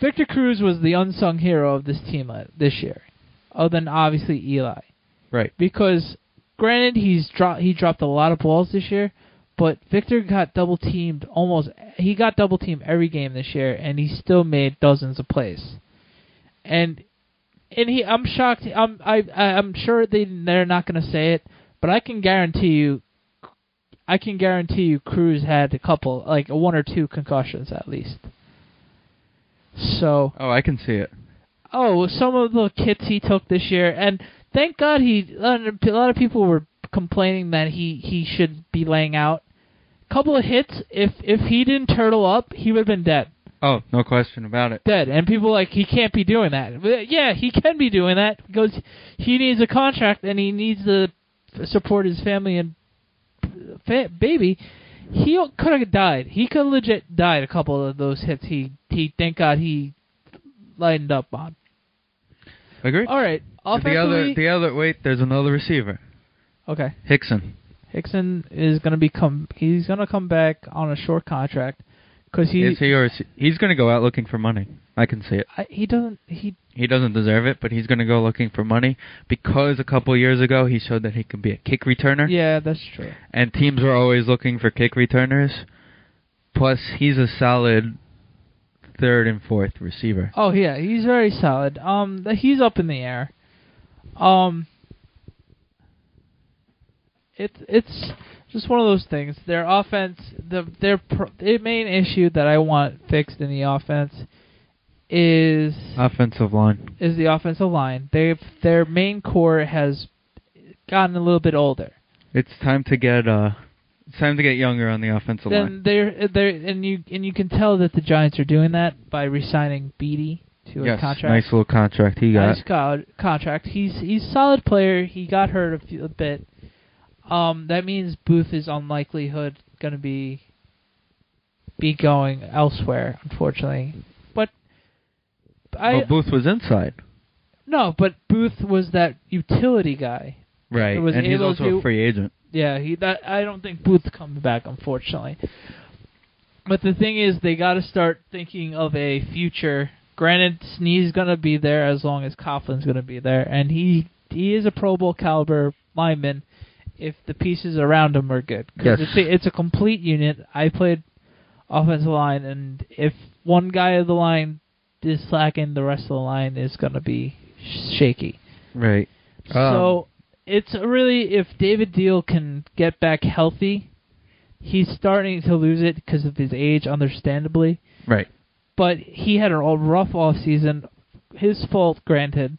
Victor Cruz was the unsung hero of this team this year, other than obviously Eli. Right. Because, granted, he dropped a lot of balls this year, but Victor got double teamed every game this year, and he still made dozens of plays. And I'm shocked. I'm sure they're not going to say it, but I can guarantee you, Cruz had a couple, like one or two concussions at least. So. Oh, I can see it. Oh, some of the hits he took this year, and thank God a lot of people were complaining that he should be laying out. A couple of hits, if he didn't turtle up, he would have been dead. Oh, no question about it. Dead, and people he can't be doing that. But yeah, he can be doing that because he needs a contract and he needs to support his family and baby. He could have died. He could have legit died a couple of those hits. He thank God he lined up on. Agreed. All right. There's another receiver. Okay. Hickson is going to come back on a short contract because he's going to go out looking for money. I can see it. He doesn't deserve it, but he's going to go looking for money because a couple years ago he showed that he could be a kick returner. Yeah, that's true. And teams were always looking for kick returners. Plus, he's a solid third and fourth receiver. Oh, yeah, he's very solid. He's up in the air. It's just one of those things. Their offense, the main issue that I want fixed in the offense is the offensive line. Their main core has gotten a little bit older. It's time to get younger on the offensive line. And you can tell that the Giants are doing that by re-signing Beattie to a contract. Nice little contract he got. Nice contract. He's a solid player. He got hurt a bit. That means Booth is unlikelihood going to be going elsewhere, unfortunately. But Booth was inside. No, but Booth was that utility guy. Right, and he's also a free agent. Yeah, I don't think Booth comes back, unfortunately. But the thing is, they got to start thinking of a future. Granted, Snead's going to be there as long as Coughlin's going to be there, and he is a Pro Bowl caliber lineman if the pieces around him are good. Because it's a complete unit. I played offensive line, and if one guy of the line is slacking, the rest of the line is going to be shaky. Right. So it's really, if David Diehl can get back healthy, he's starting to lose it because of his age, understandably. Right. But he had a rough offseason. His fault, granted.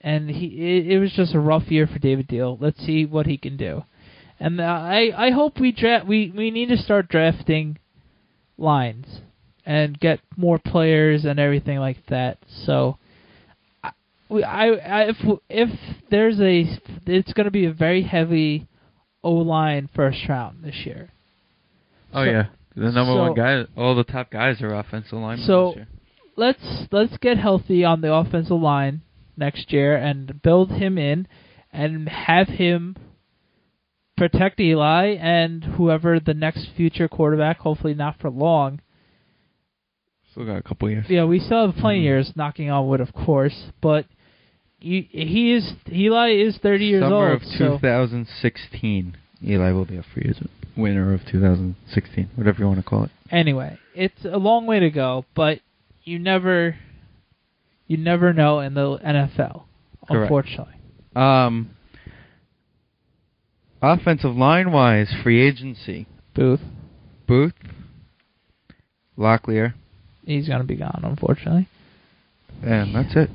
And it was just a rough year for David Diehl. Let's see what he can do. And I hope we need to start drafting lines and get more players and everything like that. So it's going to be a very heavy O-line first round this year. Oh, so, yeah. The number one guy, all the top guys are offensive linemen this year. Let's get healthy on the offensive line next year and build him in and have him protect Eli and whoever the next future quarterback, hopefully not for long. Still got a couple years. Yeah, we still have plenty of years, knocking on wood, of course, but Eli is 30 years old. Summer of 2016, Eli will be a free agent. Winner of 2016, whatever you want to call it. Anyway, it's a long way to go, but you never know in the NFL, unfortunately. Correct. Offensive line-wise, free agency. Booth. Locklear. He's going to be gone, unfortunately. And that's it.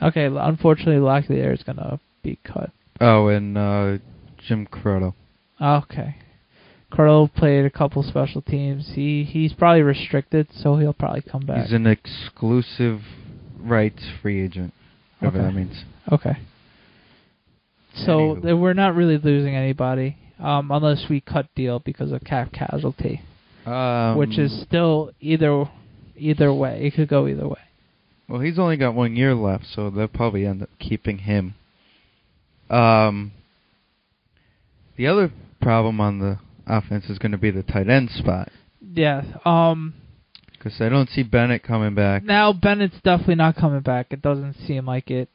Okay, unfortunately, Locklear is going to be cut. Oh, and Jim Crotto. Okay. Crotto played a couple special teams. He's probably restricted, so he'll probably come back. He's an exclusive rights free agent, whatever that means. Okay. So we're not really losing anybody, unless we cut Diehl because of cap casualty. which is still either way. It could go either way. Well, he's only got 1 year left, so they'll probably end up keeping him. The other problem on the offense is going to be the tight end spot. Yeah. Because I don't see Bennett coming back. Now, Bennett's definitely not coming back. It doesn't seem like it.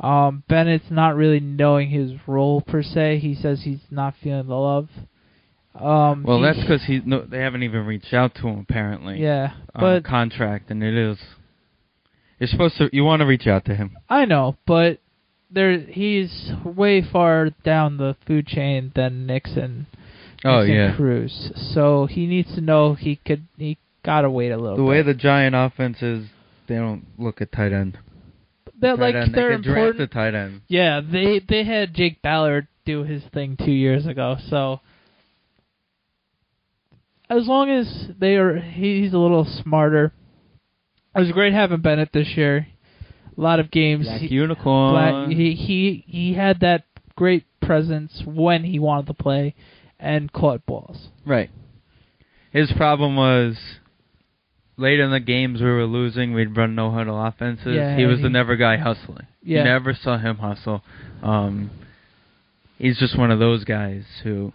Bennett's not really knowing his role, per se. He says he's not feeling the love. Well, that's because they haven't even reached out to him, apparently. Yeah. On a contract, and it is. You're supposed to. You want to reach out to him. I know, but he's way far down the food chain than Nixon. Oh yeah, Cruz. So he needs to know he gotta wait a little bit. The way the Giant offense is, they don't look at tight end. That like end, they're important. Draft a tight end. Yeah, they had Jake Ballard do his thing 2 years ago. So as long as he's a little smarter. It was great having Bennett this year. A lot of games. Black Unicorn. He had that great presence when he wanted to play and caught balls. Right. His problem was late in the games we were losing, we'd run no-huddle offenses. Yeah, he was the never guy hustling. Yeah. You never saw him hustle. He's just one of those guys who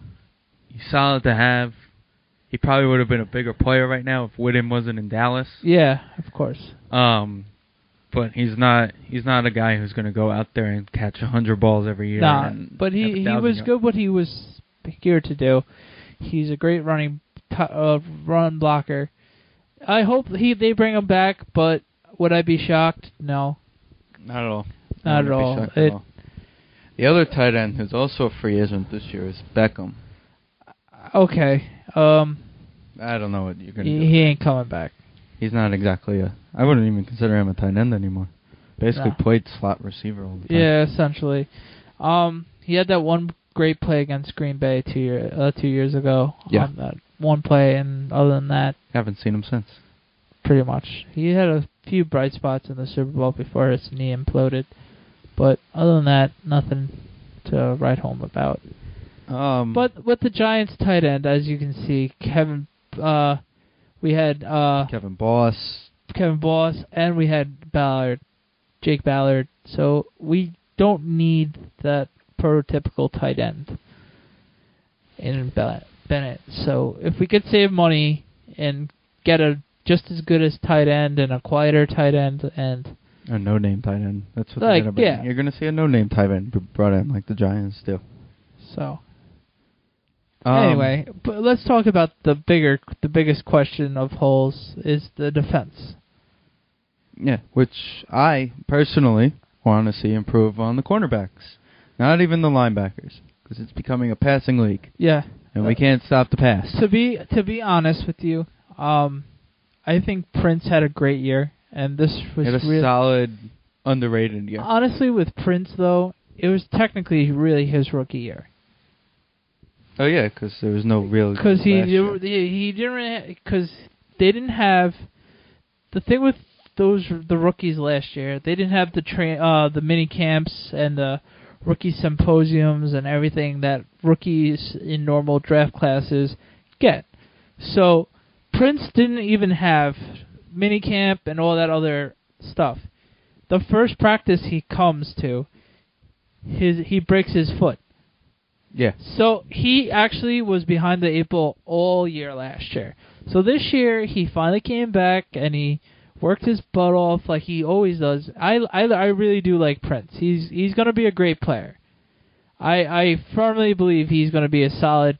he's solid to have. He probably would have been a bigger player right now if Whitten wasn't in Dallas. Yeah, of course. But he's not a guy who's going to go out there and catch 100 balls every year. Nah, but he was yards. Good what he was here to do. He's a great run blocker. I hope they bring him back, but would I be shocked? No. Not at all. Not at all. The other tight end who's also a free agent this year is Beckham. Okay. I don't know what you're going to do. He ain't coming back. He's not exactly I wouldn't even consider him a tight end anymore. Basically played slot receiver all the time. Yeah, essentially. He had that one great play against Green Bay 2 years ago. Yeah. On that one play, and other than that... Haven't seen him since. Pretty much. He had a few bright spots in the Super Bowl before his knee imploded. But other than that, nothing to write home about. But with the Giants tight end, as you can see, we had Kevin Boss, and we had Jake Ballard. So we don't need that prototypical tight end in Bennett. So if we could save money and get a just as good as tight end and a quieter tight end and a no-name tight end, that's what they're gonna bring. Yeah. You're gonna see a no-name tight end brought in like the Giants do. So. Anyway, but let's talk about the biggest question of holes is the defense. Yeah, which I personally want to see improve on the cornerbacks, not even the linebackers, because it's becoming a passing league. Yeah, and we can't stop the pass. To be honest with you, I think Prince had a great year, and this was a solid, underrated year. Honestly, with Prince though, it was technically really his rookie year. Oh yeah, because there was no real. Because they didn't have the thing with the rookies last year. They didn't have the mini camps and the rookie symposiums and everything that rookies in normal draft classes get. So Prince didn't even have mini camp and all that other stuff. The first practice he comes to, he breaks his foot. Yeah. So he actually was behind the eight ball all year last year. So this year he finally came back and he worked his butt off like he always does. I really do like Prince. He's going to be a great player. I firmly believe he's going to be a solid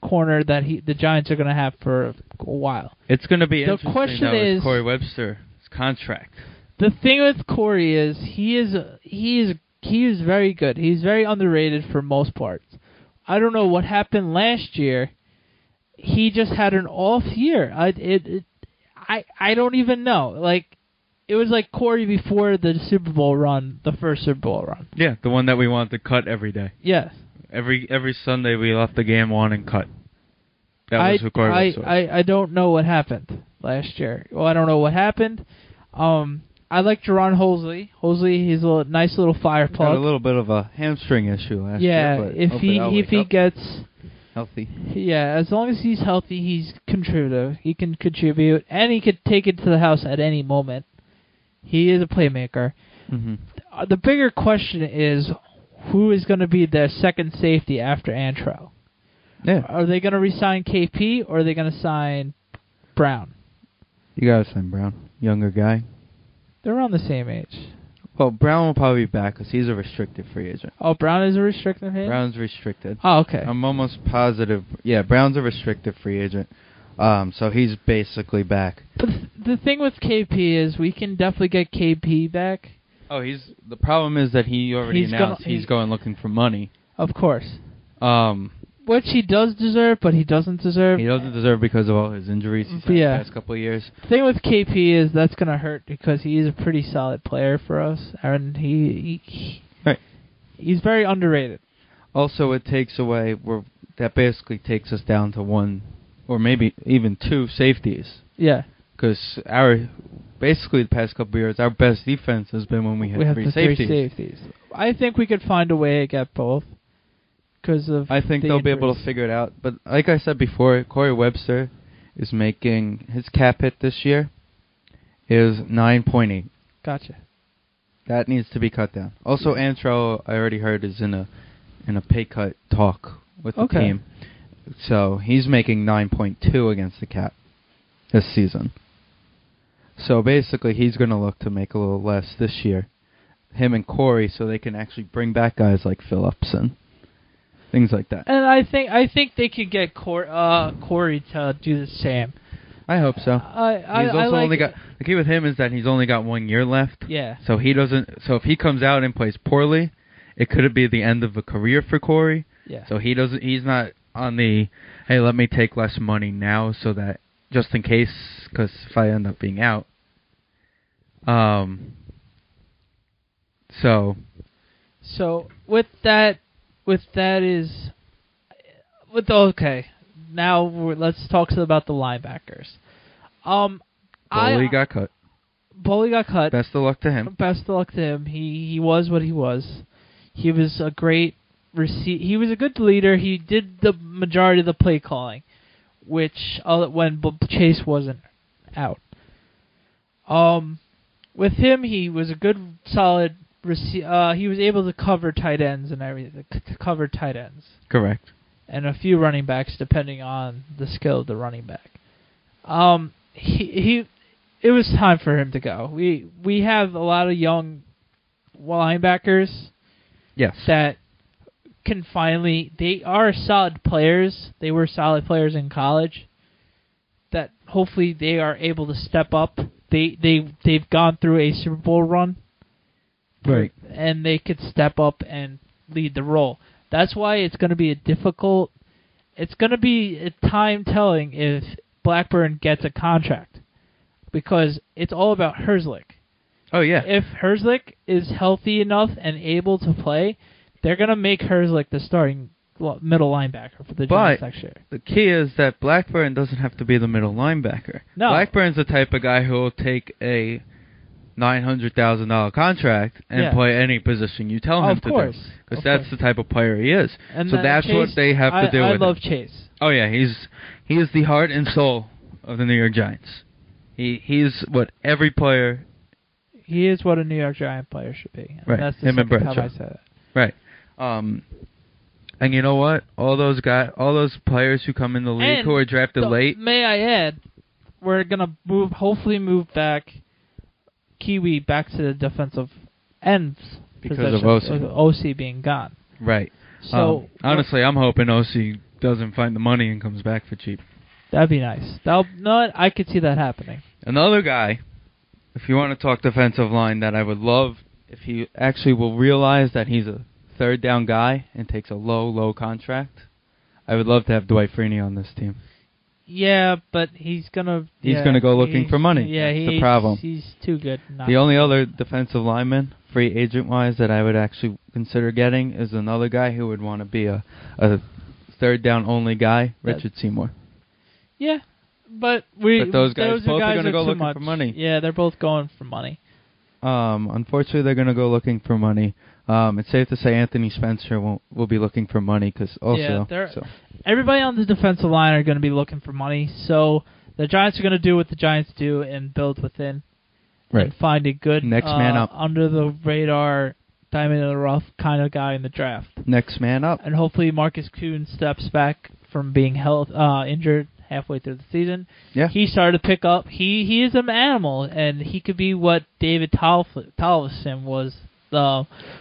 corner that the Giants are going to have for a while. It's going to be interesting. The question is Corey Webster's contract. The thing with Corey is he is very good. He's very underrated for most parts. I don't know what happened last year. He just had an off year. I don't even know. Like it was like Corey before the Super Bowl run, the first Super Bowl run. Yeah, the one that we wanted to cut every day. Yes. Every Sunday we left the game on and cut. That was who Corey was. I don't know what happened last year. Well, I don't know what happened. I like Jaron Holsley. He's a nice little fire plug. Got a little bit of a hamstring issue last year. Yeah, if he gets healthy. Yeah, as long as he's healthy, he's contributive. He can contribute, and he could take it to the house at any moment. He is a playmaker. Mm-hmm. The bigger question is, who is going to be their second safety after Antrell? Yeah. Are they going to re-sign KP, or are they going to sign Brown? You got to sign Brown. Younger guy. They're around the same age. Well, Brown will probably be back because he's a restricted free agent. Oh, Brown is a restricted free agent? Brown's restricted. Oh, okay. I'm almost positive. Yeah, Brown's a restricted free agent. So he's basically back. But the thing with KP is we can definitely get KP back. Oh, the problem is that he already announced he's going looking for money. Of course. Which he does deserve, but he doesn't deserve. He doesn't deserve because of all his injuries he's had the past couple of years. The thing with KP is that's going to hurt because he is a pretty solid player for us, and he's very underrated. Also, it takes away that basically takes us down to one or maybe even two safeties. Yeah. Because basically the past couple of years, our best defense has been when we had three safeties. I think we could find a way to get both. I think they'll be able to figure it out. But like I said before, Corey Webster is making his cap hit this year is 9.8. Gotcha. That needs to be cut down. Also, Antrell, I already heard, is in a pay cut talk with the team. So he's making 9.2 against the cap this season. So basically, he's going to look to make a little less this year. Him and Corey, so they can actually bring back guys like Phillips and things like that. And I think they could get Corey to do the same. I hope so. The key with him is that he's only got 1 year left. Yeah. So he doesn't. So if he comes out and plays poorly, it could be the end of a career for Corey. Yeah. So he doesn't. He's not on the hey, let me take less money now so that just in case, because if I end up being out. So with that. Now let's talk about the linebackers. Boley got cut. Best of luck to him. He was what he was. He was a great receiver. He was a good leader. He did the majority of the play calling, which when Chase wasn't out. With him, he was a good, solid. He was able to cover tight ends and everything. Correct. And a few running backs, depending on the skill of the running back. It was time for him to go. We have a lot of young linebackers. Yes. That can finally. They are solid players. They were solid players in college. That hopefully they are able to step up. They've gone through a Super Bowl run. Right. And they could step up and lead the role. That's why it's going to be it's going to be time telling if Blackburn gets a contract because it's all about Herzlick. Oh, yeah. If Herzlick is healthy enough and able to play, they're going to make Herzlick the starting middle linebacker for the Giants next year. The key is that Blackburn doesn't have to be the middle linebacker. No. Blackburn's the type of guy who will take a $900,000 contract and play any position you tell him to do. Because that's the type of player he is. And so that's Chase, what they have to do with him. I love Chase. Oh, yeah. He is the heart and soul of the New York Giants. He's what every player... He is what a New York Giant player should be. And right. That's the him and Bradshaw. I said that. Right. And you know what? All those players who come in the league who are drafted late... May I add, we're going to hopefully move back... Kiwi back to the defensive ends because of OC being gone. Right. So honestly, I'm hoping OC doesn't find the money and comes back for cheap. That'd be nice. I could see that happening. Another guy, if you want to talk defensive line, that I would love if he actually will realize that he's a third down guy and takes a low contract. I would love to have Dwight Freeney on this team. Yeah, but he's gonna go looking for money. Yeah, that's the problem. He's too good. The only other defensive lineman, free agent wise, that I would actually consider getting is another guy who would want to be a third down only guy, Richard Seymour. Yeah, but those guys both are gonna go looking for money. Yeah, they're both going for money. Unfortunately, they're going to go looking for money. It's safe to say Anthony Spencer will be looking for money because also everybody on the defensive line are going to be looking for money. So the Giants are going to do what the Giants do and build within, right? And find a good next man up, under the radar, diamond in the rough kind of guy in the draft. Next man up, and hopefully Marcus Kuhn steps back from being injured halfway through the season. Yeah. He started to pick up. He is an animal, and he could be what David Tolleson was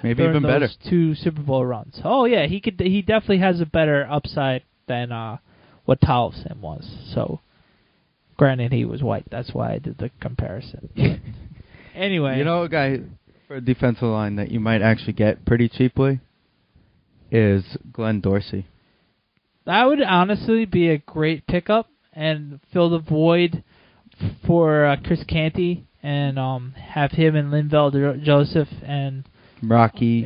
maybe even those better. 2 Super Bowl runs. Oh, yeah, he could. He definitely has a better upside than what Tolleson was. So, granted, he was white. That's why I did the comparison. Anyway. You know a guy for a defensive line that you might actually get pretty cheaply is Glenn Dorsey. That would honestly be a great pickup and fill the void for Chris Canty and have him and Linval Joseph and Rocky.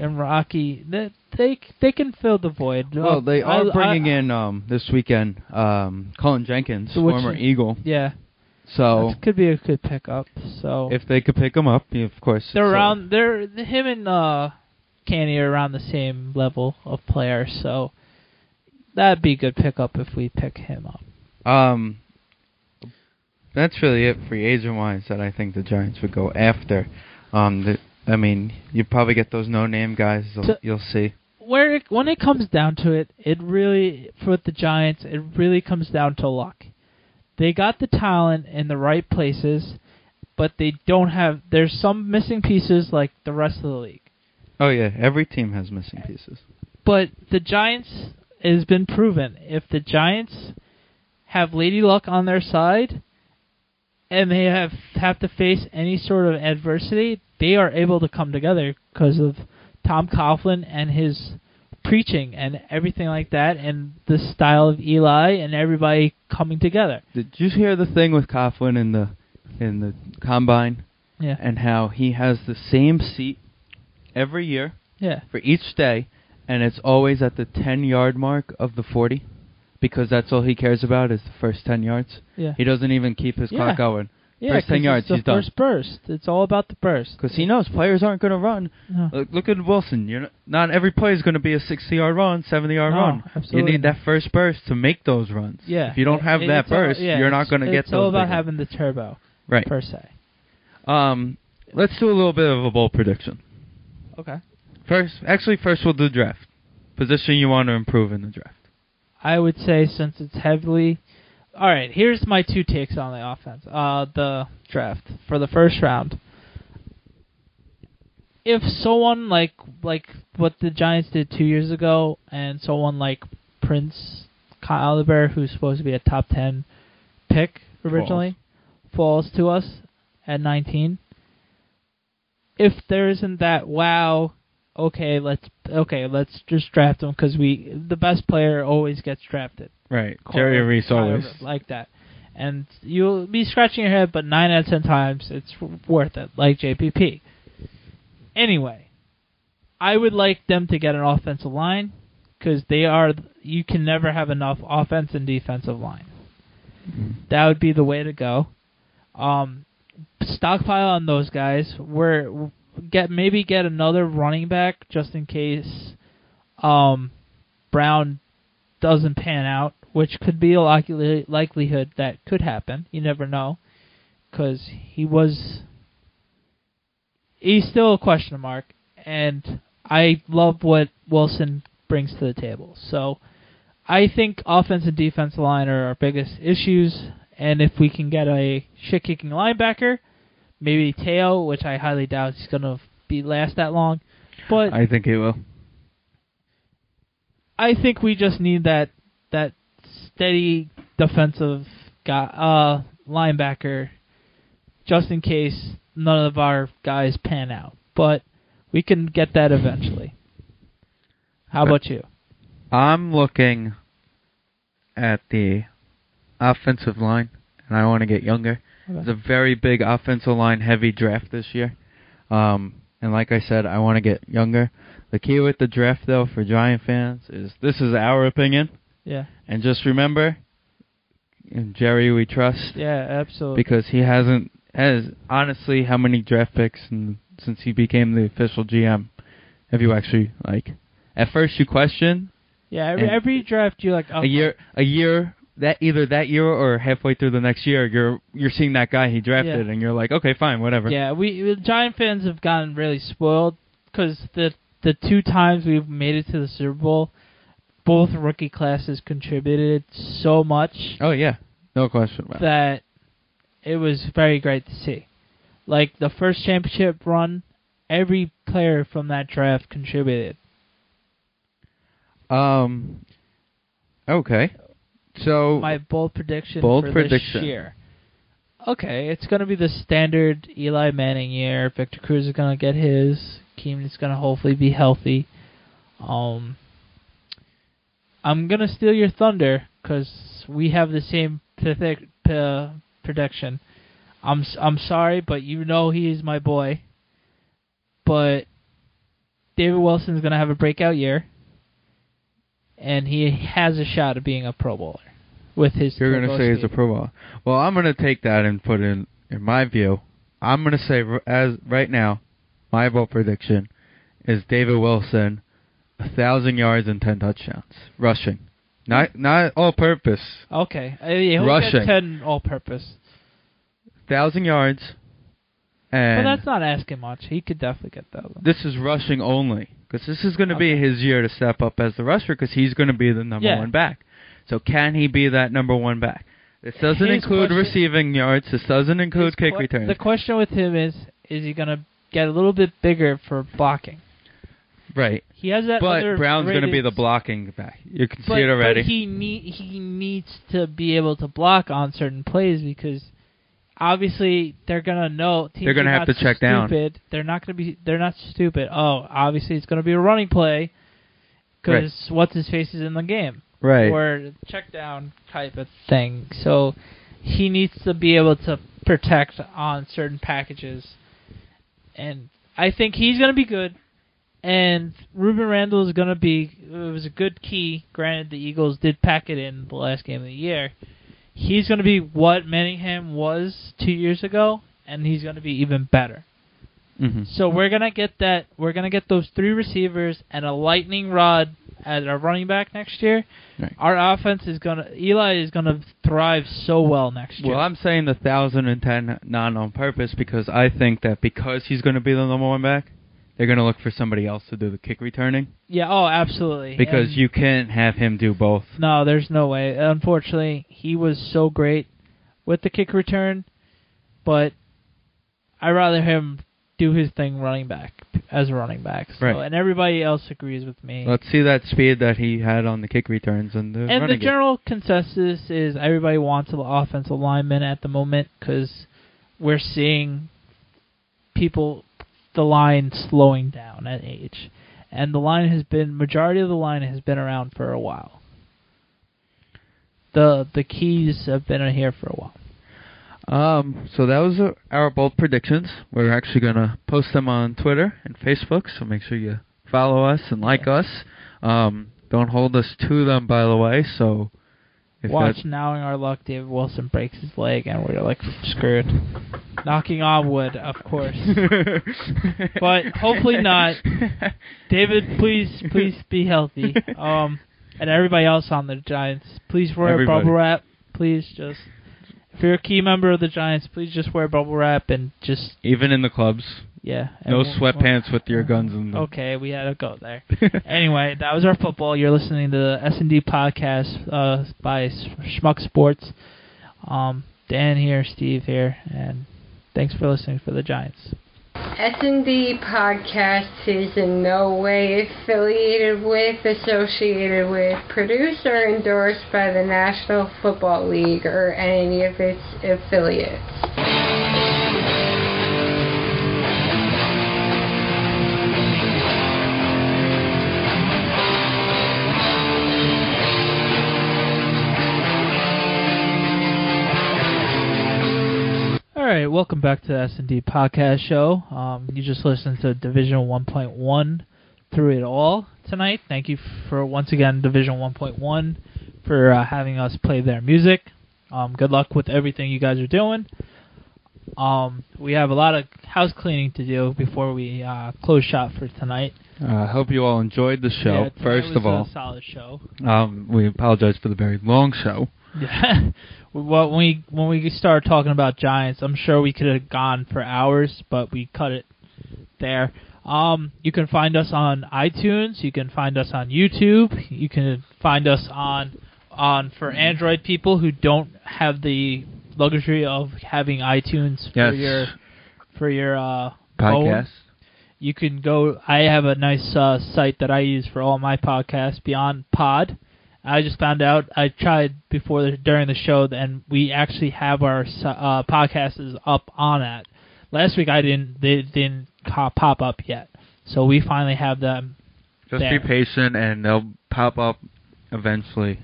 They can fill the void. Well, they are bringing in this weekend Colin Jenkins, former Eagle. Yeah. So this could be a good pickup. So if they could pick him up, of course. Him and Canty are around the same level of player, so that'd be a good pickup if we pick him up. That's really it free agent-wise that I think the Giants would go after. You probably get those no-name guys. You'll see. When it comes down to it, it really comes down to luck. They got the talent in the right places, but they don't have. There's some missing pieces like the rest of the league. Oh yeah, every team has missing pieces. But the Giants. It has been proven. If the Giants have Lady Luck on their side and they have to face any sort of adversity, they are able to come together because of Tom Coughlin and his preaching and everything like that and the style of Eli and everybody coming together. Did you hear the thing with Coughlin in the combine? Yeah. And how he has the same seat every year for each day. And it's always at the 10-yard mark of the 40, because that's all he cares about is the first 10 yards. Yeah. He doesn't even keep his clock going. Yeah, first 10 yards, he's done. First burst. It's all about the burst. Because he knows players aren't going to run. No. Look at Wilson. Not every play is going to be a 60-yard run, 70-yard run. Absolutely. You need that first burst to make those runs. Yeah. If you don't have that burst, you're not going to get those. It's all about having the turbo, right? Per se. Let's do a little bit of a bold prediction. Okay. First we'll do draft. Position you want to improve in the draft. I would say since it's heavily... All right, here's my 2 takes on the offense. The draft for the first round. If someone like what the Giants did 2 years ago, and someone like Prince Caliber, who's supposed to be a top 10 pick originally, falls to us at 19, if there isn't that wow... Okay, let's just draft him because the best player always gets drafted. Right, Jerry Reese always like that, and you'll be scratching your head, but 9 out of 10 times it's worth it, like JPP. Anyway, I would like them to get an offensive line because you can never have enough offense and defensive line. Mm-hmm. That would be the way to go. Stockpile on those guys. Maybe get another running back just in case Brown doesn't pan out, which could be a likelihood that could happen. You never know, because he's still a question mark, and I love what Wilson brings to the table. So I think offense and defense line are our biggest issues, and if we can get a shit-kicking linebacker, maybe Teo, which I highly doubt he's going to be last that long. But I think he will. I think we just need that steady defensive guy, linebacker, just in case none of our guys pan out. But we can get that eventually. How about you? I'm looking at the offensive line, and I want to get younger. It's a very big offensive line heavy draft this year. And like I said, I want to get younger. The key with the draft, though, for Giant fans is this is our opinion. Yeah. And just remember, Jerry we trust. Yeah, absolutely. Because he hasn't as honestly how many draft picks and since he became the official GM have you actually like? At first you question. Yeah, every draft you like oh. a year that either that year or halfway through the next year you're seeing that guy he drafted and you're like okay fine whatever. Yeah, we Giant fans have gotten really spoiled because the two times we've made it to the Super Bowl, both rookie classes contributed so much. Oh yeah, no question about that. It was very great to see. Like the first championship run, every player from that draft contributed. Okay. So my bold prediction this year. Okay, it's going to be the standard Eli Manning year. Victor Cruz is going to get his. Keenan's going to hopefully be healthy. I'm going to steal your thunder because we have the same prediction. I'm sorry, but you know he is my boy. But David Wilson is going to have a breakout year. And he has a shot at being a Pro Bowler with his. You're going to say he's a Pro Bowler. Well, I'm going to take that and put in my view, I'm going to say as right now, my bold prediction is David Wilson, 1,000 yards and 10 touchdowns rushing, not all purpose. Okay, he'll rushing get 10 all purpose. 1,000 yards, and well, that's not asking much. He could definitely get that. This is rushing only. Because this is going to be his year to step up as the rusher because he's going to be the number one back. So can he be that number one back? This doesn't include receiving yards. This doesn't include kick returns. The question with him is he going to get a little bit bigger for blocking? Right. He has that but other Brown's going to be the blocking back. You can see it already. But he needs to be able to block on certain plays because obviously, they're gonna know. They're gonna have to check down. They're not gonna be. They're not stupid. Oh, obviously it's gonna be a running play because what's his face is in the game, right? Or check down type of thing. So he needs to be able to protect on certain packages, and I think he's gonna be good. And Ruben Randle is gonna be. It was a good key. Granted, the Eagles did pack it in the last game of the year. He's going to be what Manningham was 2 years ago, and he's going to be even better. Mm-hmm. So we're going to get that. We're going to get those three receivers and a lightning rod at our running back next year. Right. Our offense is going to. Eli is going to thrive so well next year. Well, I'm saying the 1,010 not on purpose because I think that because he's going to be the number one back, they're going to look for somebody else to do the kick returning. Yeah, oh, absolutely. Because you can't have him do both. No, there's no way. Unfortunately, he was so great with the kick return, but I'd rather him do his thing running back as a running back. So, right. And everybody else agrees with me. Let's see that speed that he had on the kick returns. And the general consensus is everybody wants an offensive lineman at the moment because we're seeing people... the line slowing down at age. And the line has been, majority of the line has been around for a while. The keys have been here for a while. So that was our bold predictions. We're actually going to post them on Twitter and Facebook, so make sure you follow us and like us. Don't hold us to them, by the way, so... Watch now in our luck, David Wilson breaks his leg and we're like screwed. Knocking on wood, of course. But hopefully not. David, please be healthy. And everybody else on the Giants, please wear a bubble wrap. Please just, if you're a key member of the Giants, please just wear bubble wrap and just. Even in the clubs. Yeah. No sweatpants with your guns in them. Okay, we had to go there. Anyway, that was our football. You're listening to the S&D Podcast by Schmuck Sports. Dan here, Steve here, and thanks for listening for the Giants. S&D Podcast is in no way affiliated with, associated with, produced or endorsed by the National Football League or any of its affiliates. All right, welcome back to the S&D Podcast Show. You just listened to Division 1.1 through it all tonight. Thank you for, once again, Division 1.1 for having us play their music. Good luck with everything you guys are doing. We have a lot of house cleaning to do before we close shop for tonight. I hope you all enjoyed the show, first of all. It was a solid show. We apologize for the very long show. Yeah. Well, when we started talking about Giants, I'm sure we could have gone for hours, but we cut it there. You can find us on iTunes. You can find us on YouTube. You can find us on for Android people who don't have the luxury of having iTunes for your podcast. You can go. I have a nice site that I use for all my podcasts, Beyond Pod. I just found out. I tried during the show, and we actually have our podcasts up on that. Last week they didn't pop up yet, so we finally have them. Be patient, and they'll pop up eventually,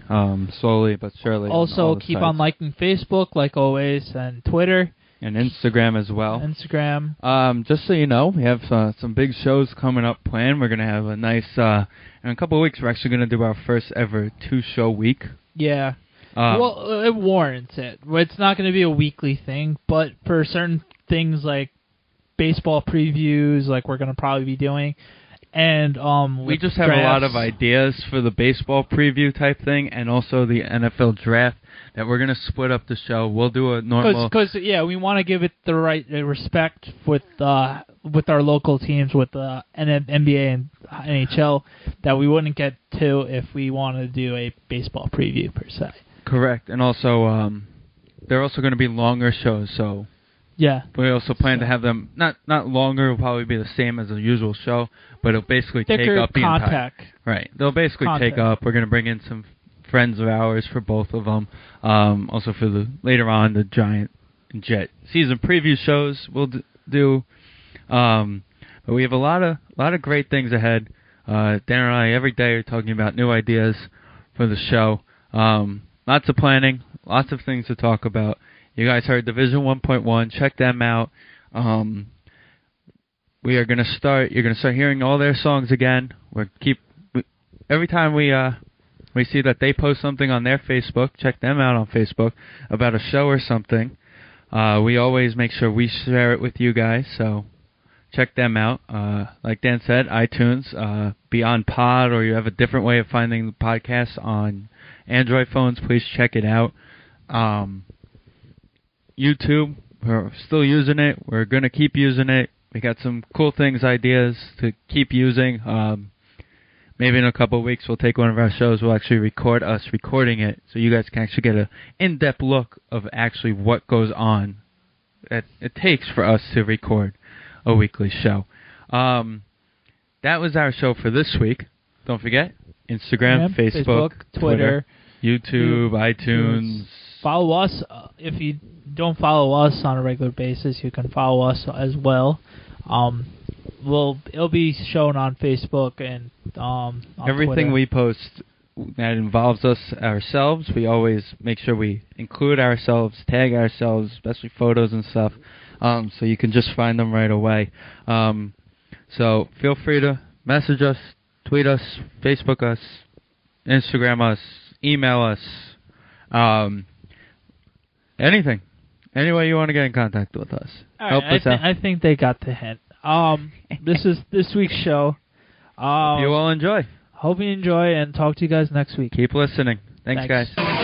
slowly but surely. Also, keep on liking Facebook, like always, and Twitter. And Instagram as well. Instagram. Just so you know, we have some big shows coming up planned. We're going to have a nice... in a couple of weeks, we're actually going to do our first ever two-show week. Yeah. Well, it warrants it. It's not going to be a weekly thing, but for certain things like baseball previews, like we're going to probably be doing... And we just have a lot of ideas for the baseball preview type thing, and also the NFL draft that we're gonna split up the show. We'll do a normal because we want to give it the right respect with our local teams, with the NBA and NHL, that we wouldn't get to if we want to do a baseball preview per se. Correct, and also they're also going to be longer shows, so. Yeah. We also plan to have them not longer. It'll probably be the same as the usual show, but it'll basically take up the entire. Right. They'll basically take up. We're gonna bring in some friends of ours for both of them. Also for the later on the Giant and Jet season preview shows we'll do. But we have a lot of great things ahead. Dan and I every day are talking about new ideas for the show. Lots of planning, lots of things to talk about. You guys heard Division 1.1. Check them out. We are going to start. You're going to start hearing all their songs again. Every time we see that they post something on their Facebook, check them out on Facebook about a show or something. We always make sure we share it with you guys. So check them out. Like Dan said, iTunes, Beyond Pod, or you have a different way of finding the podcast on Android phones. Please check it out. YouTube, we're still using it. We're going to keep using it. We got some cool things, ideas to keep using. Maybe in a couple of weeks we'll take one of our shows. We'll actually record us recording it so you guys can actually get an in-depth look of actually what goes on that it takes for us to record a weekly show. That was our show for this week. Don't forget, Instagram, Facebook Twitter, YouTube, iTunes. Follow us. If you don't follow us on a regular basis, you can follow us as well. It'll be shown on Facebook and on everything Twitter. We post that involves us ourselves. We always make sure we include ourselves, tag ourselves, especially photos and stuff, so you can just find them right away. So feel free to message us, tweet us, Facebook us, Instagram us, email us. Anything. Any way you want to get in contact with us. All right, help us out. I think they got the hint. This is this week's show. Hope you all enjoy. Hope you enjoy, and talk to you guys next week. Keep listening. Thanks. Guys.